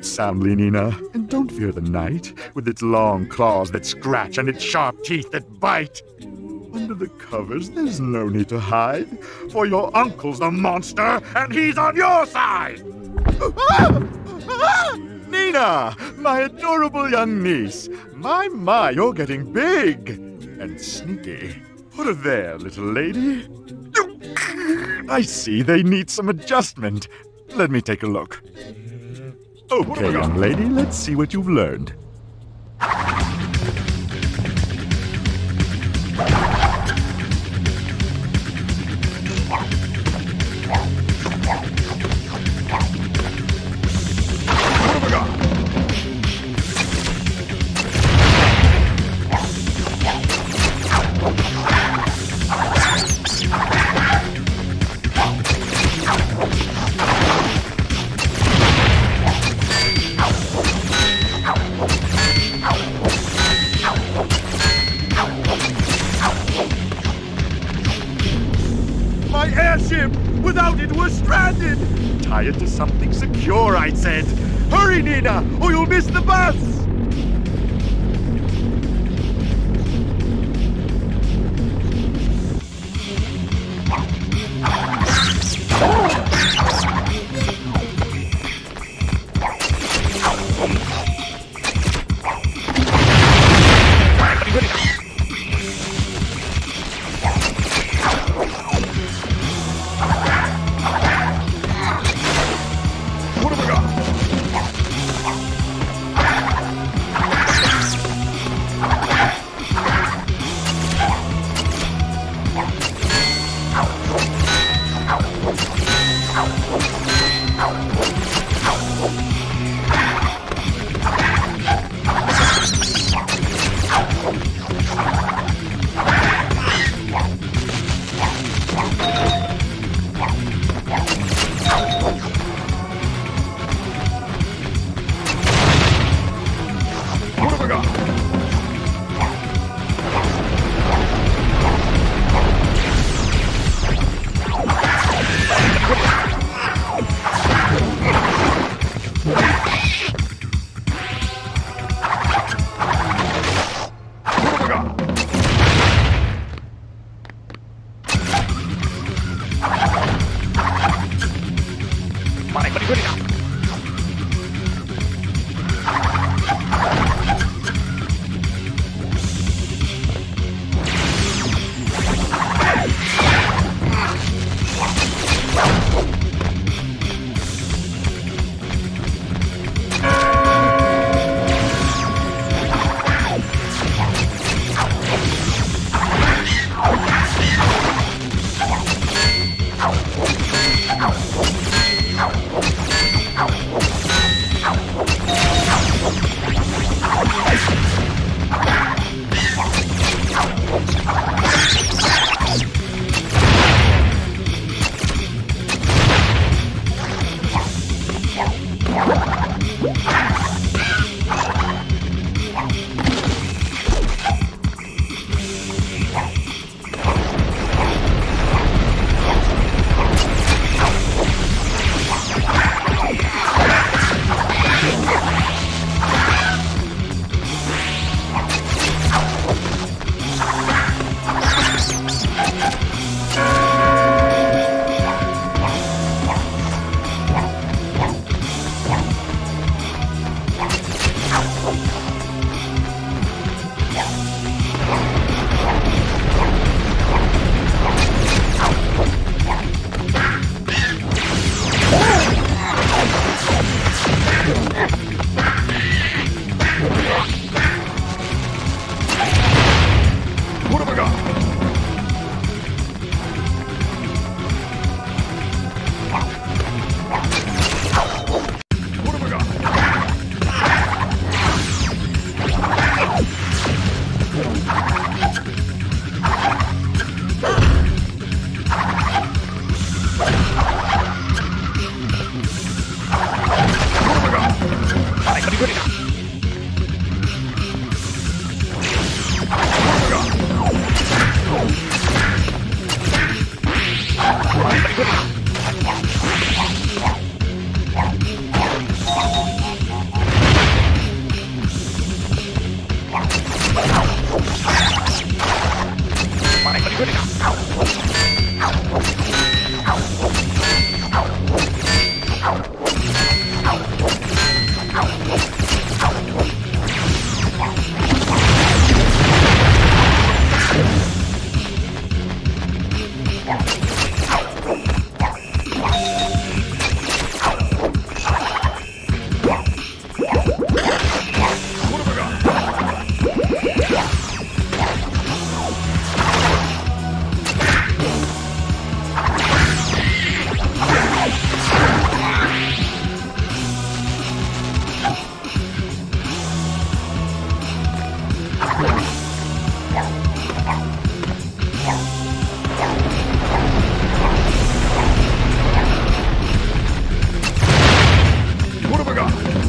Samly, Nina. And don't fear the night, with its long claws that scratch and its sharp teeth that bite. Under the covers, there's no need to hide, for your uncle's a monster, and he's on your side! Nina, my adorable young niece. My, you're getting big and sneaky. Put her there, little lady. I see they need some adjustment. Let me take a look. Okay, young lady, let's see what you've learned. To something secure, I said. Hurry, Nina, or you'll miss the bus! What have I got? What have I got?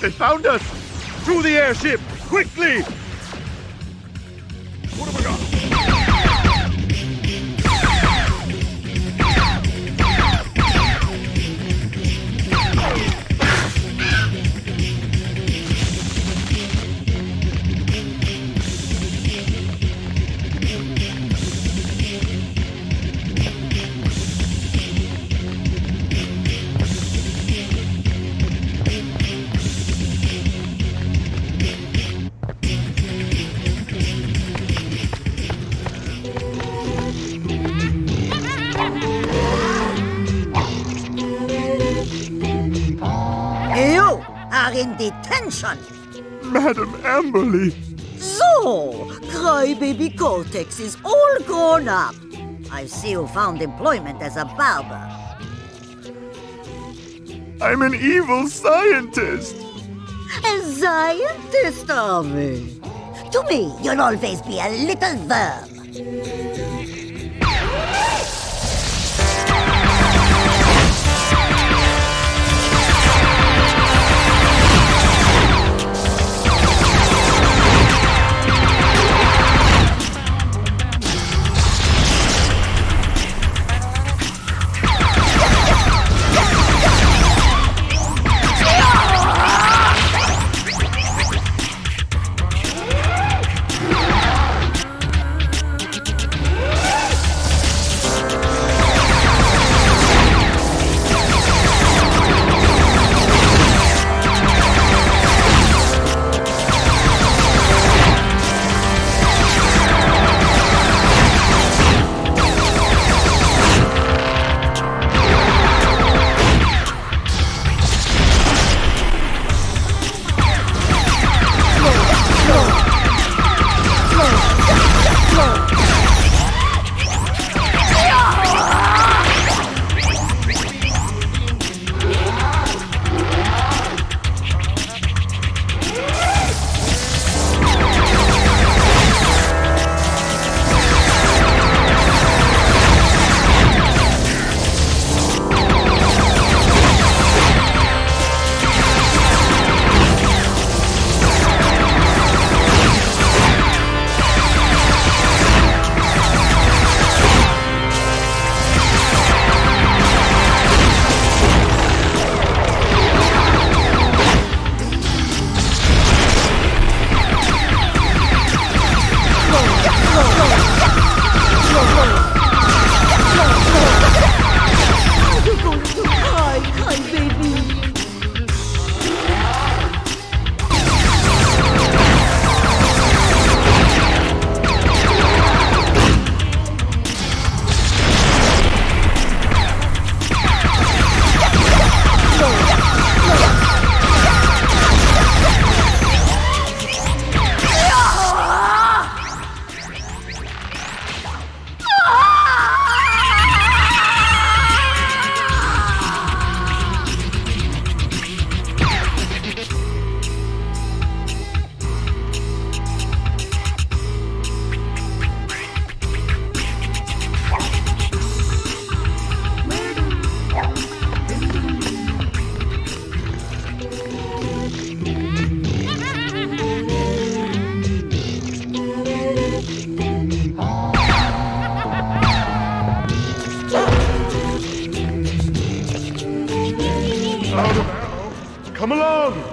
They found us! To the airship! Quickly! What have we got? In detention. Madam Amberley. So, Crybaby Cortex is all gone up. I see you found employment as a barber. I'm an evil scientist. A scientist, are we? To me, you'll always be a little verb. alone!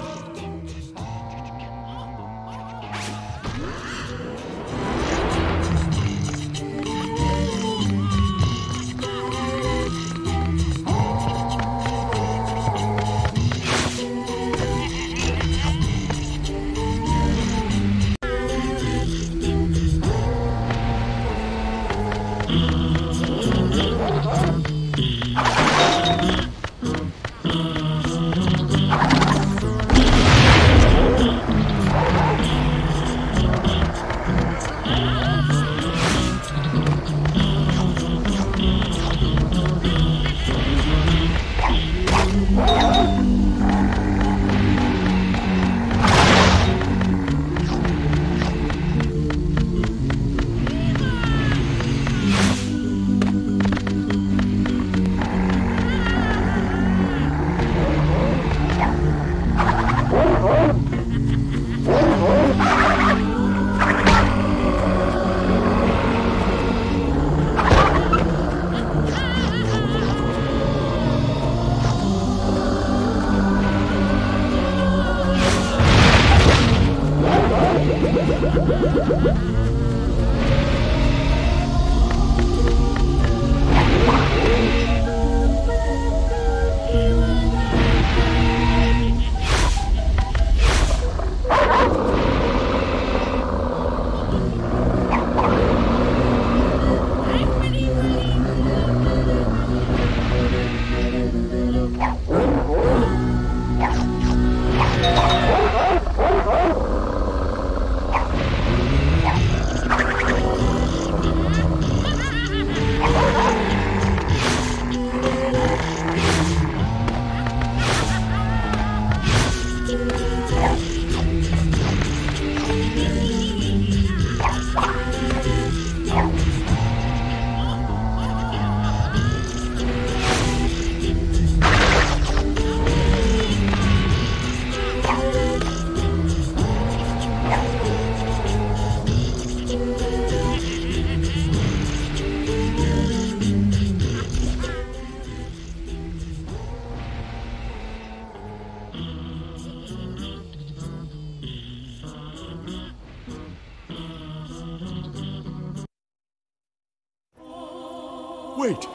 Wait,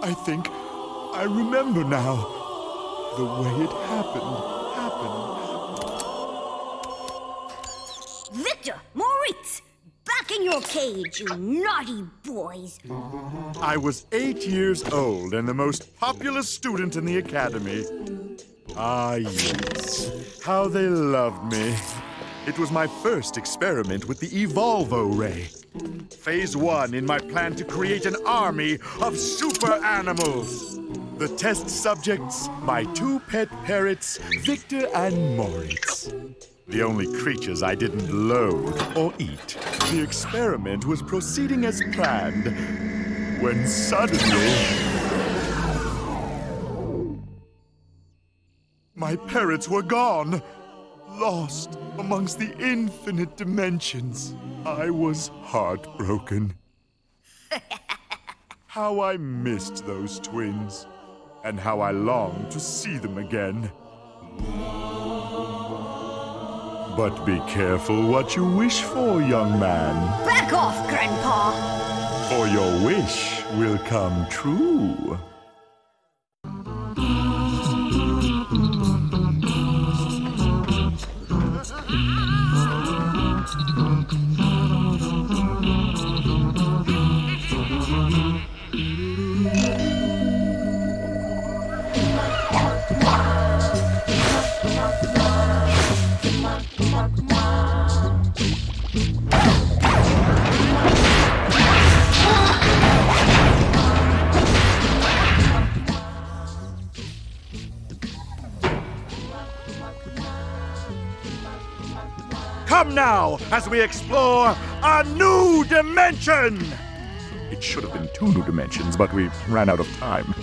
I think I remember now. The way it happened. Victor, Moritz, back in your cage, you naughty boys. I was 8 years old and the most popular student in the academy. Ah, yes, how they loved me. It was my first experiment with the Evolvo Ray. Phase 1 in my plan to create an army of super animals. The test subjects, my 2 pet parrots, Victor and Moritz. The only creatures I didn't loathe or eat. The experiment was proceeding as planned, when suddenly... my parrots were gone. Lost amongst the infinite dimensions. I was heartbroken. How I missed those twins, and how I longed to see them again. But be careful what you wish for, young man. Back off, Grandpa! For your wish will come true. Come now, as we explore a new dimension! It should have been 2 new dimensions, but we ran out of time.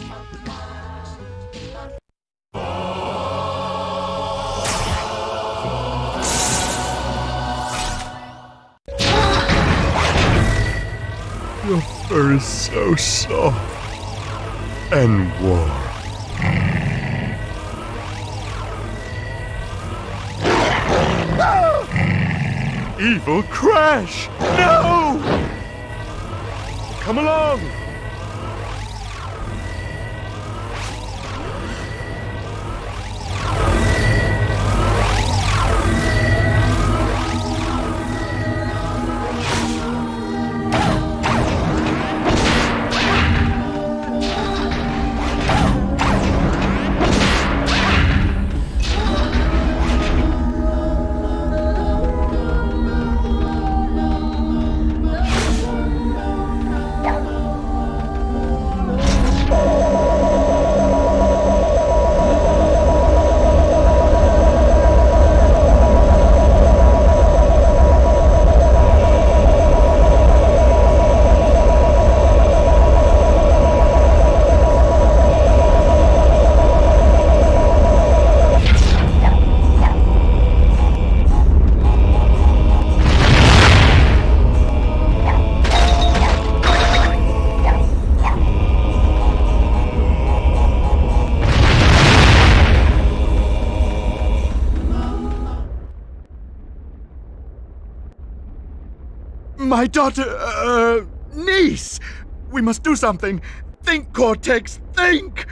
Your fur is so soft and warm. Evil Crash! No! Come along! My daughter, niece! We must do something! Think, Cortex, think!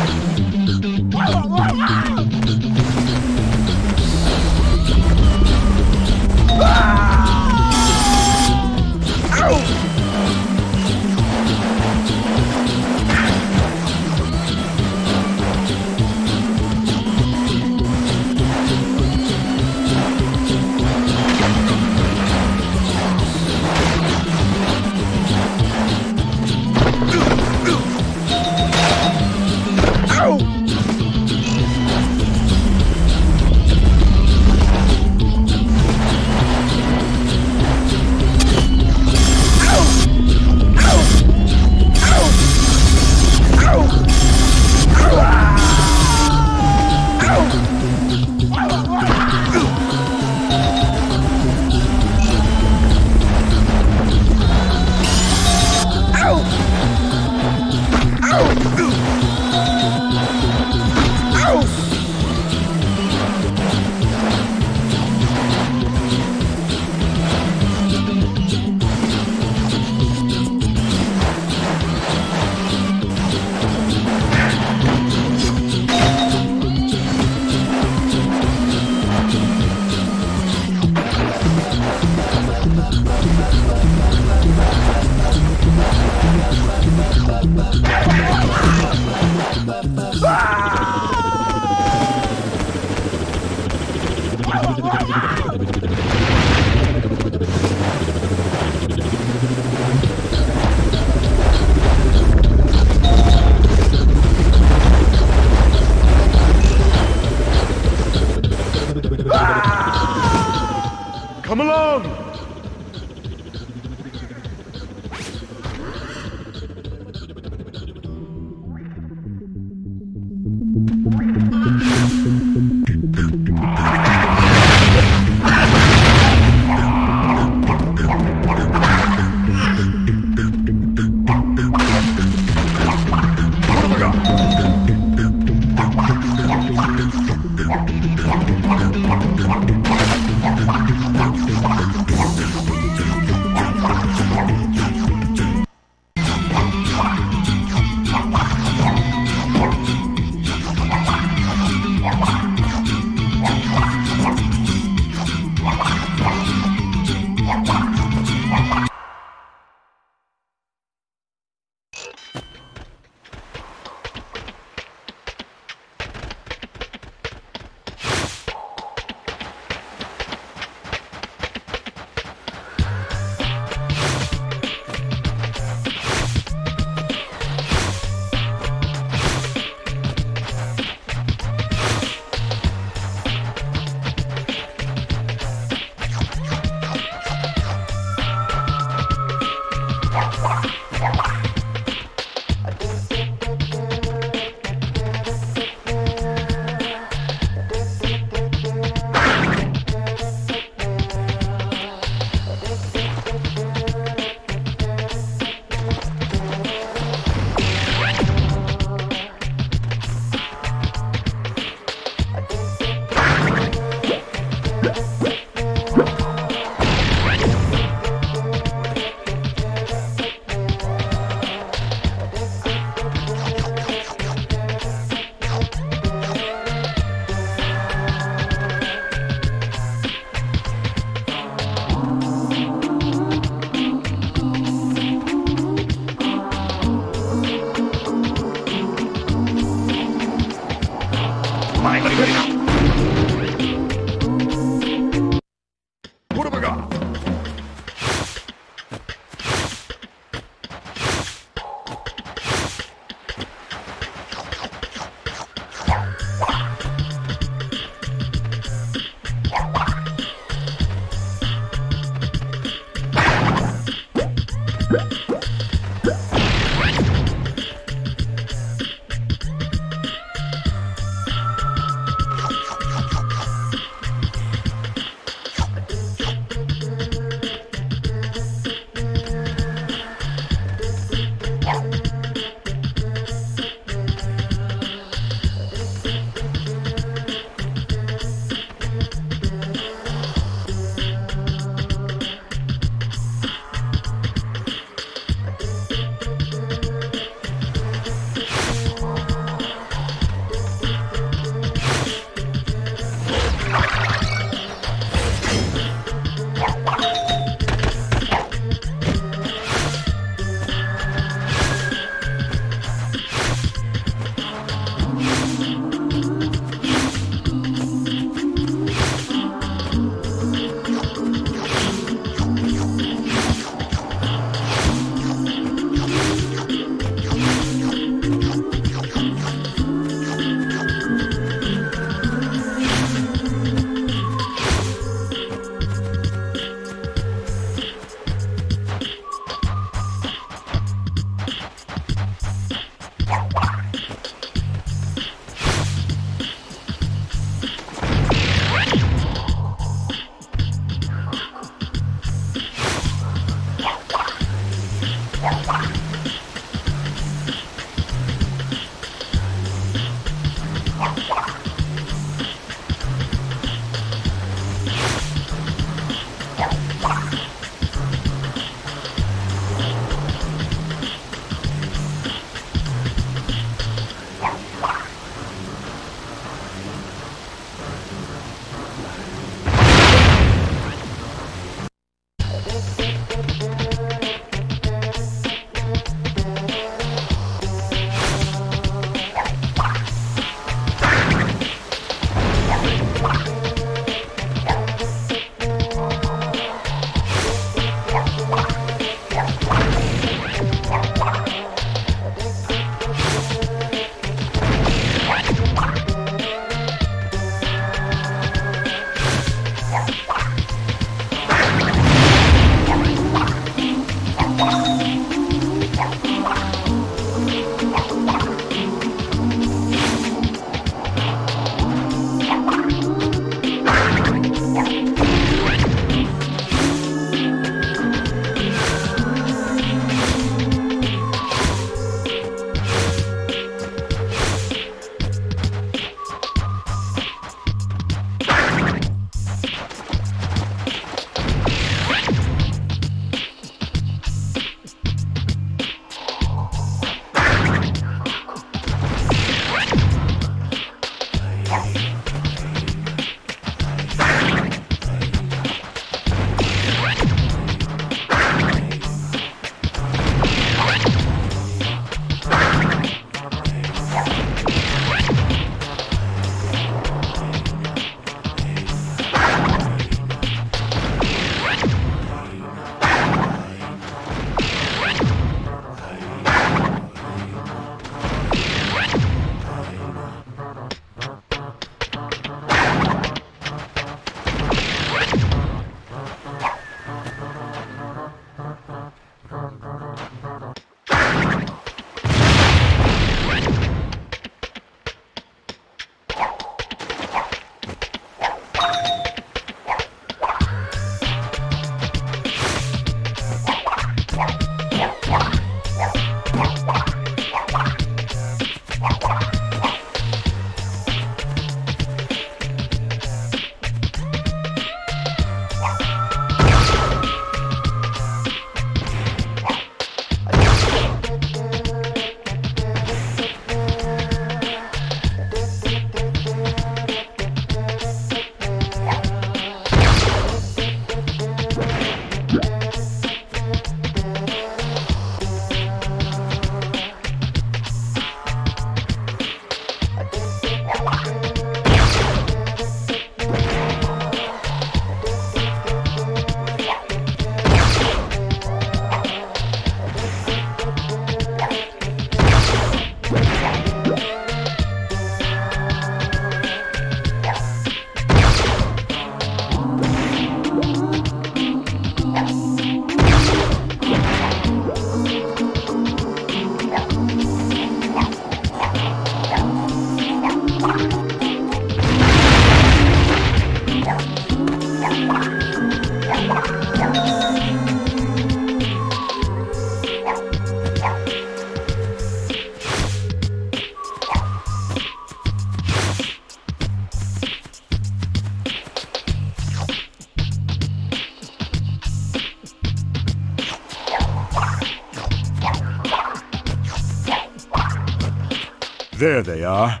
There they are.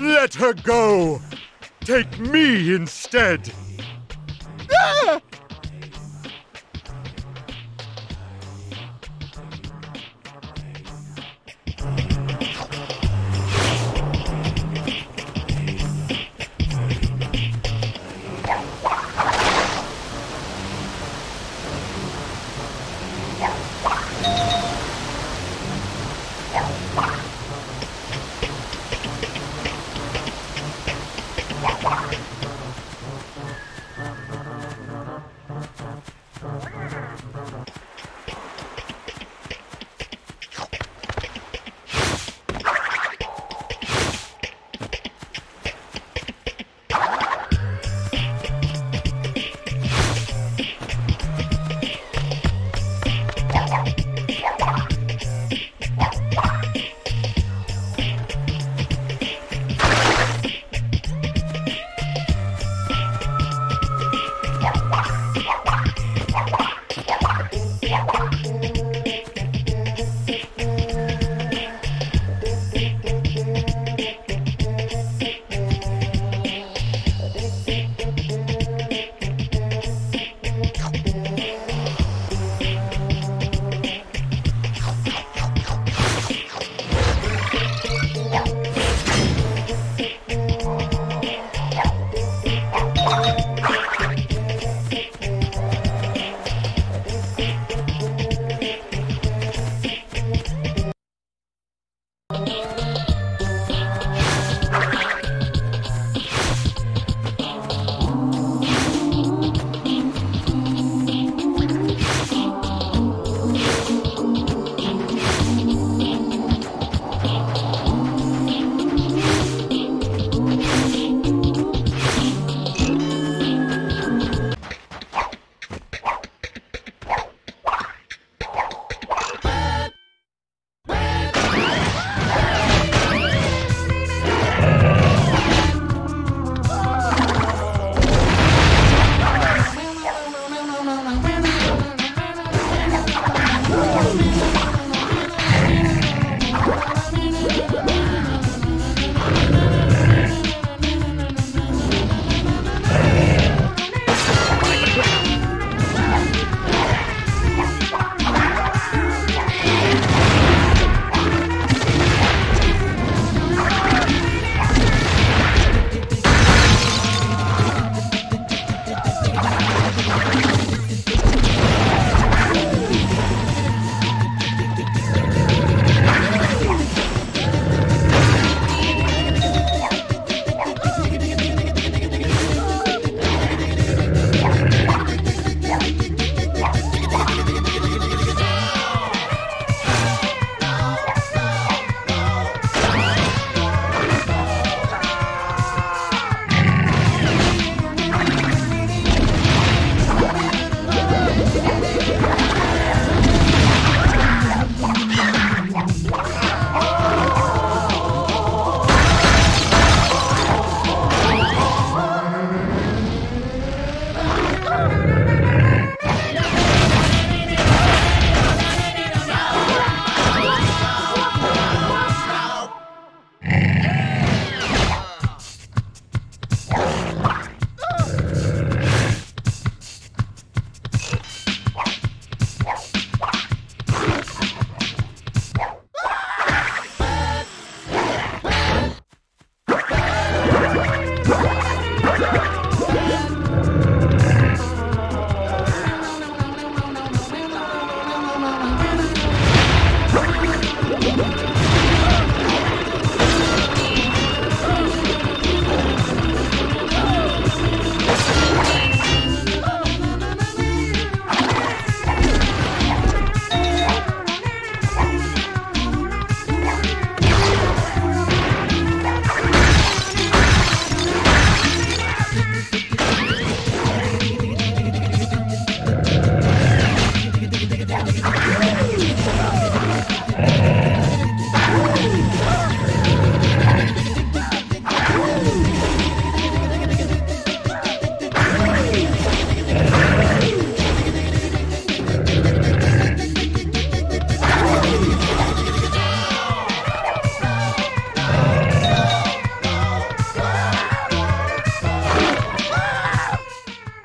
Let her go! Take me instead! Ah!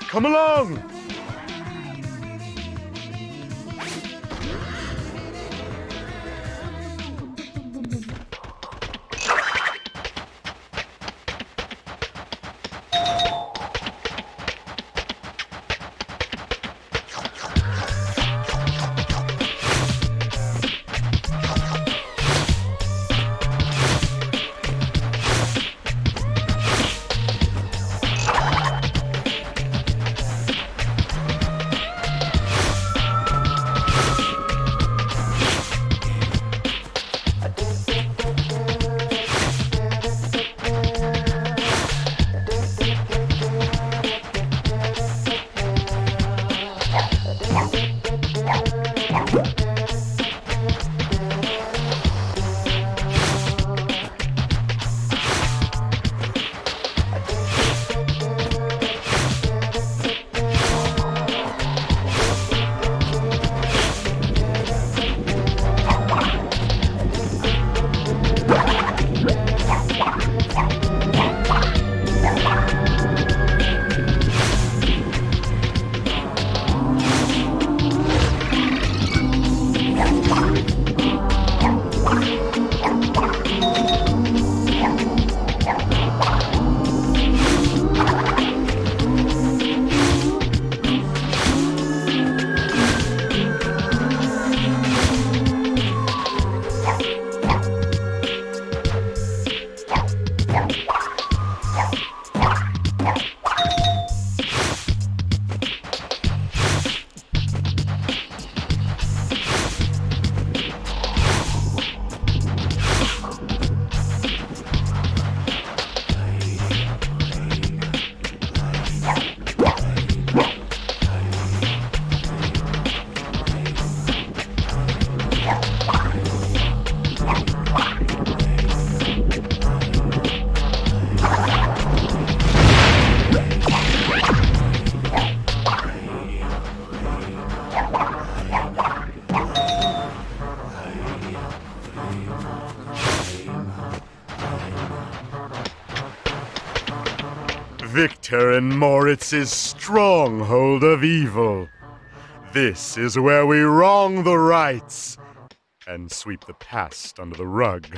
come along! Victor and Moritz's stronghold of evil. This is where we wrong the rights and sweep the past under the rug.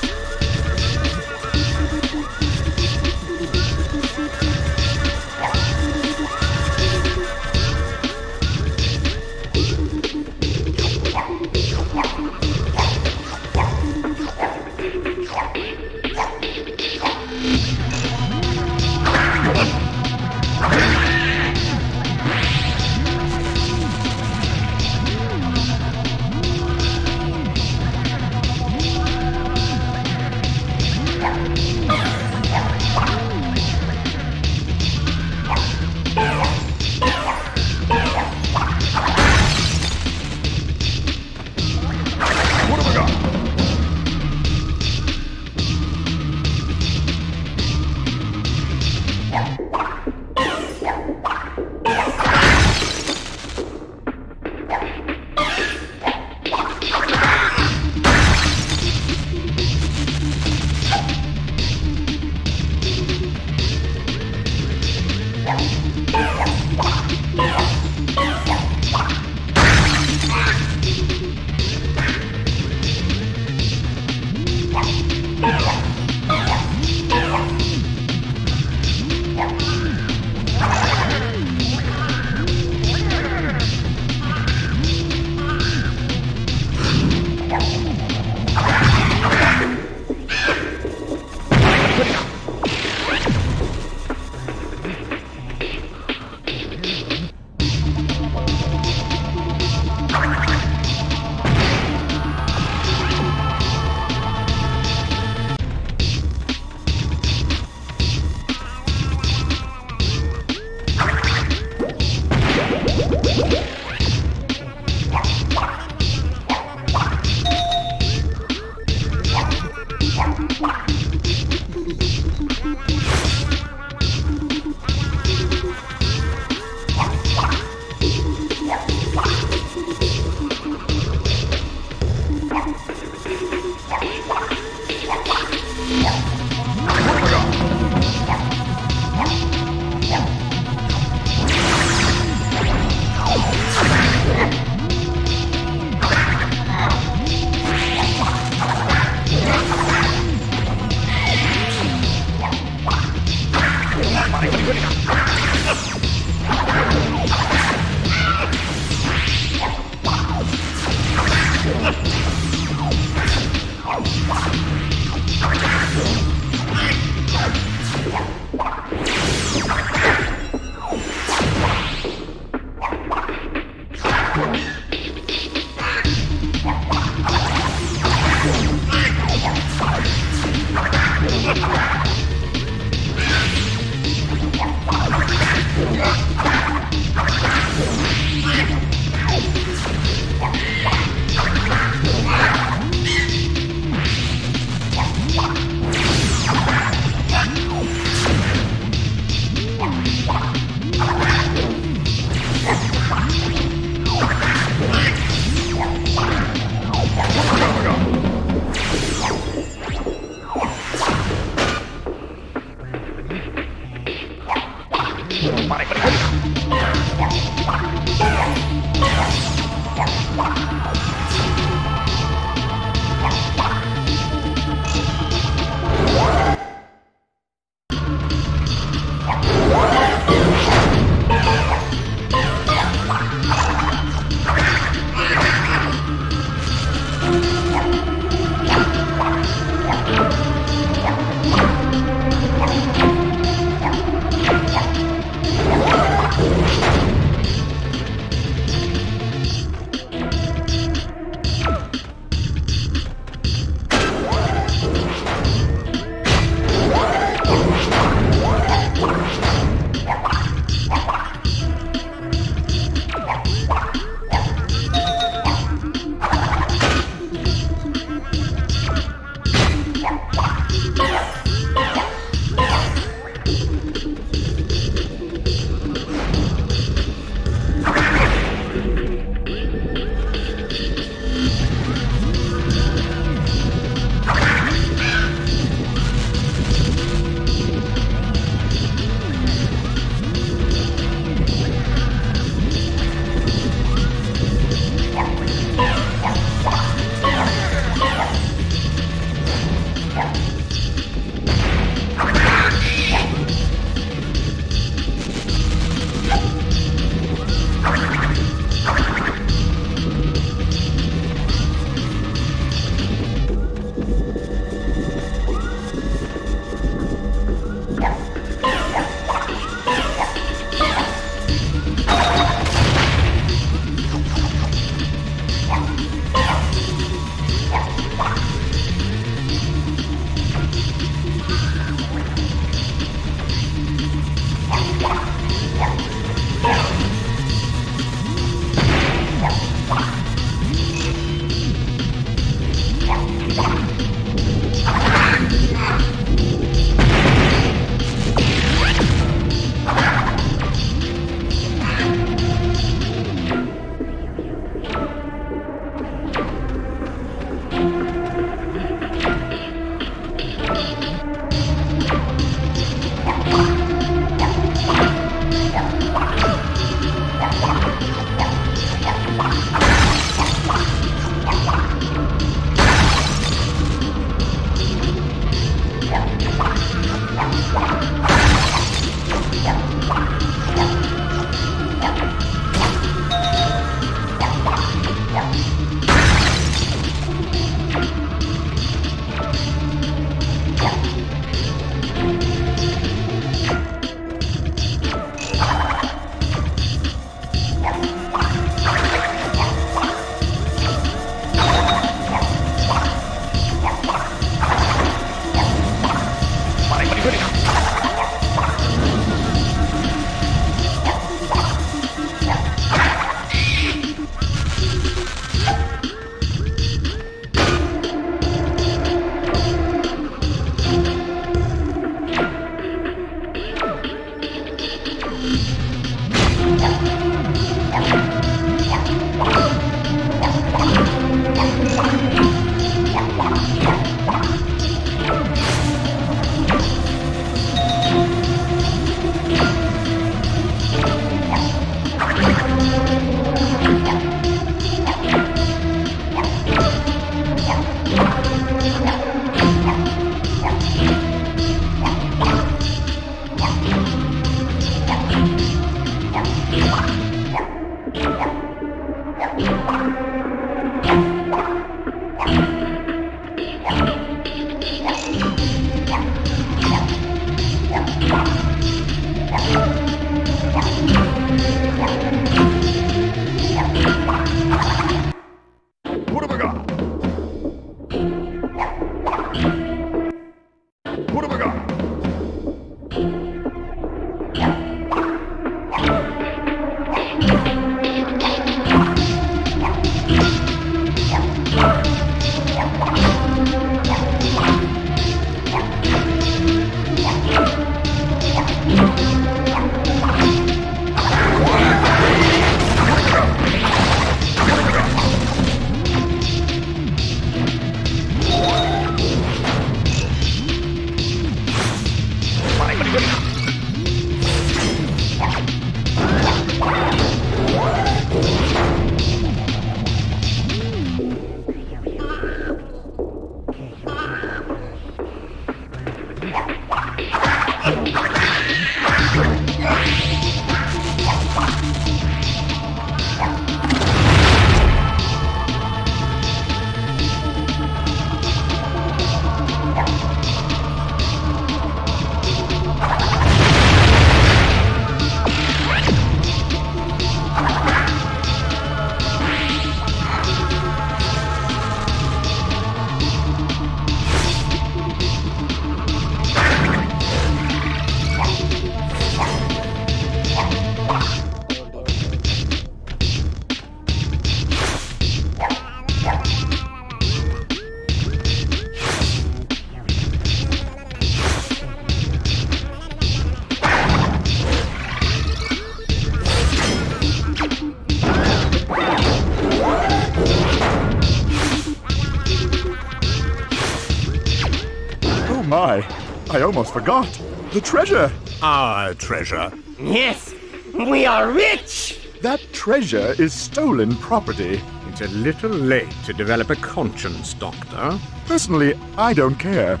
my. I almost forgot. The treasure. Our treasure. Yes, we are rich. That treasure is stolen property. It's a little late to develop a conscience, Doctor. Personally, I don't care.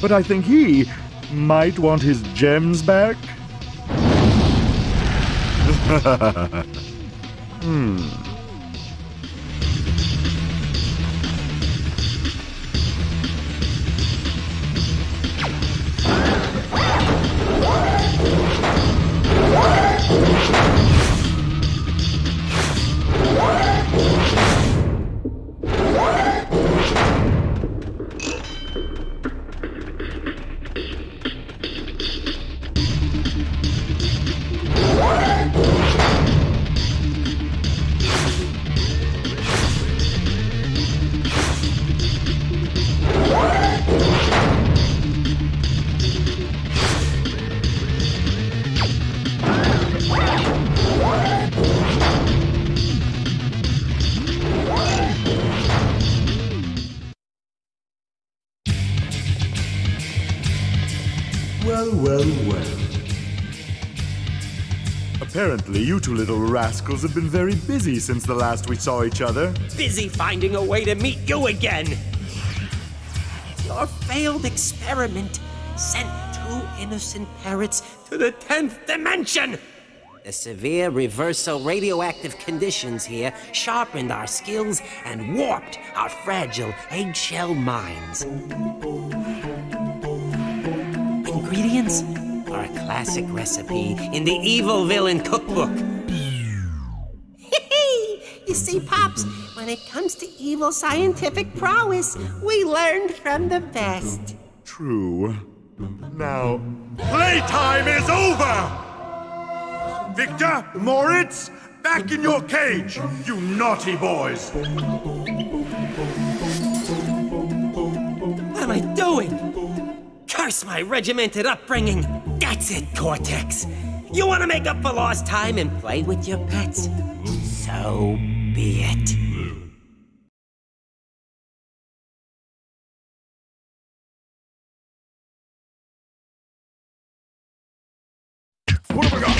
But I think he might want his gems back. Apparently, you two little rascals have been very busy since the last we saw each other. Busy finding a way to meet you again! Your failed experiment sent two innocent parrots to the 10th dimension! The severe reversal radioactive conditions here sharpened our skills and warped our fragile eggshell minds. Ingredients? Or a classic recipe in the evil villain cookbook. You see, Pops, when it comes to evil scientific prowess, we learned from the best. True. Now, playtime is over! Victor, Moritz, back in your cage, you naughty boys! What am I doing? Curse my regimented upbringing! That's it, Cortex. You want to make up for lost time and play with your pets? So be it. What have I got?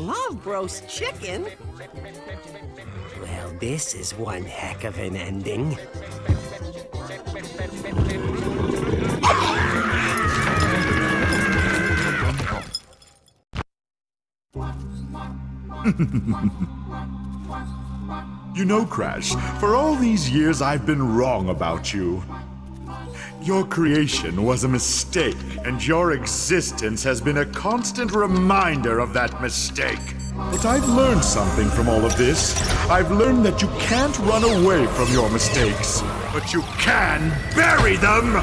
love roast chicken. Well, this is one heck of an ending. You know, Crash, for all these years I've been wrong about you. Your creation was a mistake, and your existence has been a constant reminder of that mistake. But I've learned something from all of this. I've learned that you can't run away from your mistakes, but you can bury them!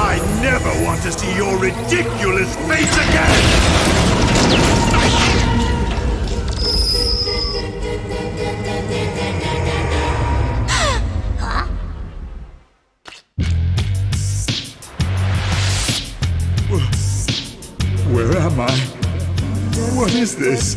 I never want to see your ridiculous face again! Where am I? What is this?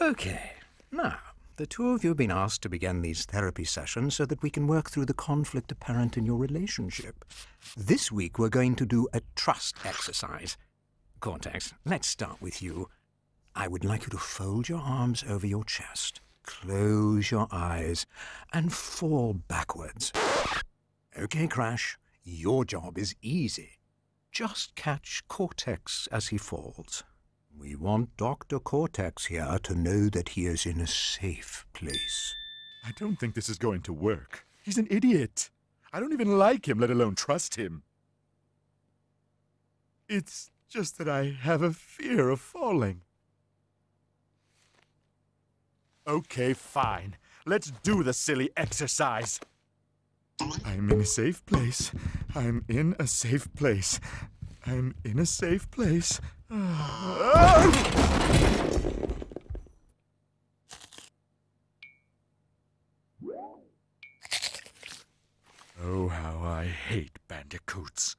Okay, now, the two of you have been asked to begin these therapy sessions so that we can work through the conflict apparent in your relationship. This week we're going to do a trust exercise. Cortex, let's start with you. I would like you to fold your arms over your chest, close your eyes, and fall backwards. Okay, Crash, your job is easy. Just catch Cortex as he falls. We want Dr. Cortex here to know that he is in a safe place. I don't think this is going to work. He's an idiot. I don't even like him, let alone trust him. It's just that I have a fear of falling. Okay, fine. Let's do the silly exercise. I'm in a safe place. I'm in a safe place. I'm in a safe place. Oh, how I hate bandicoots.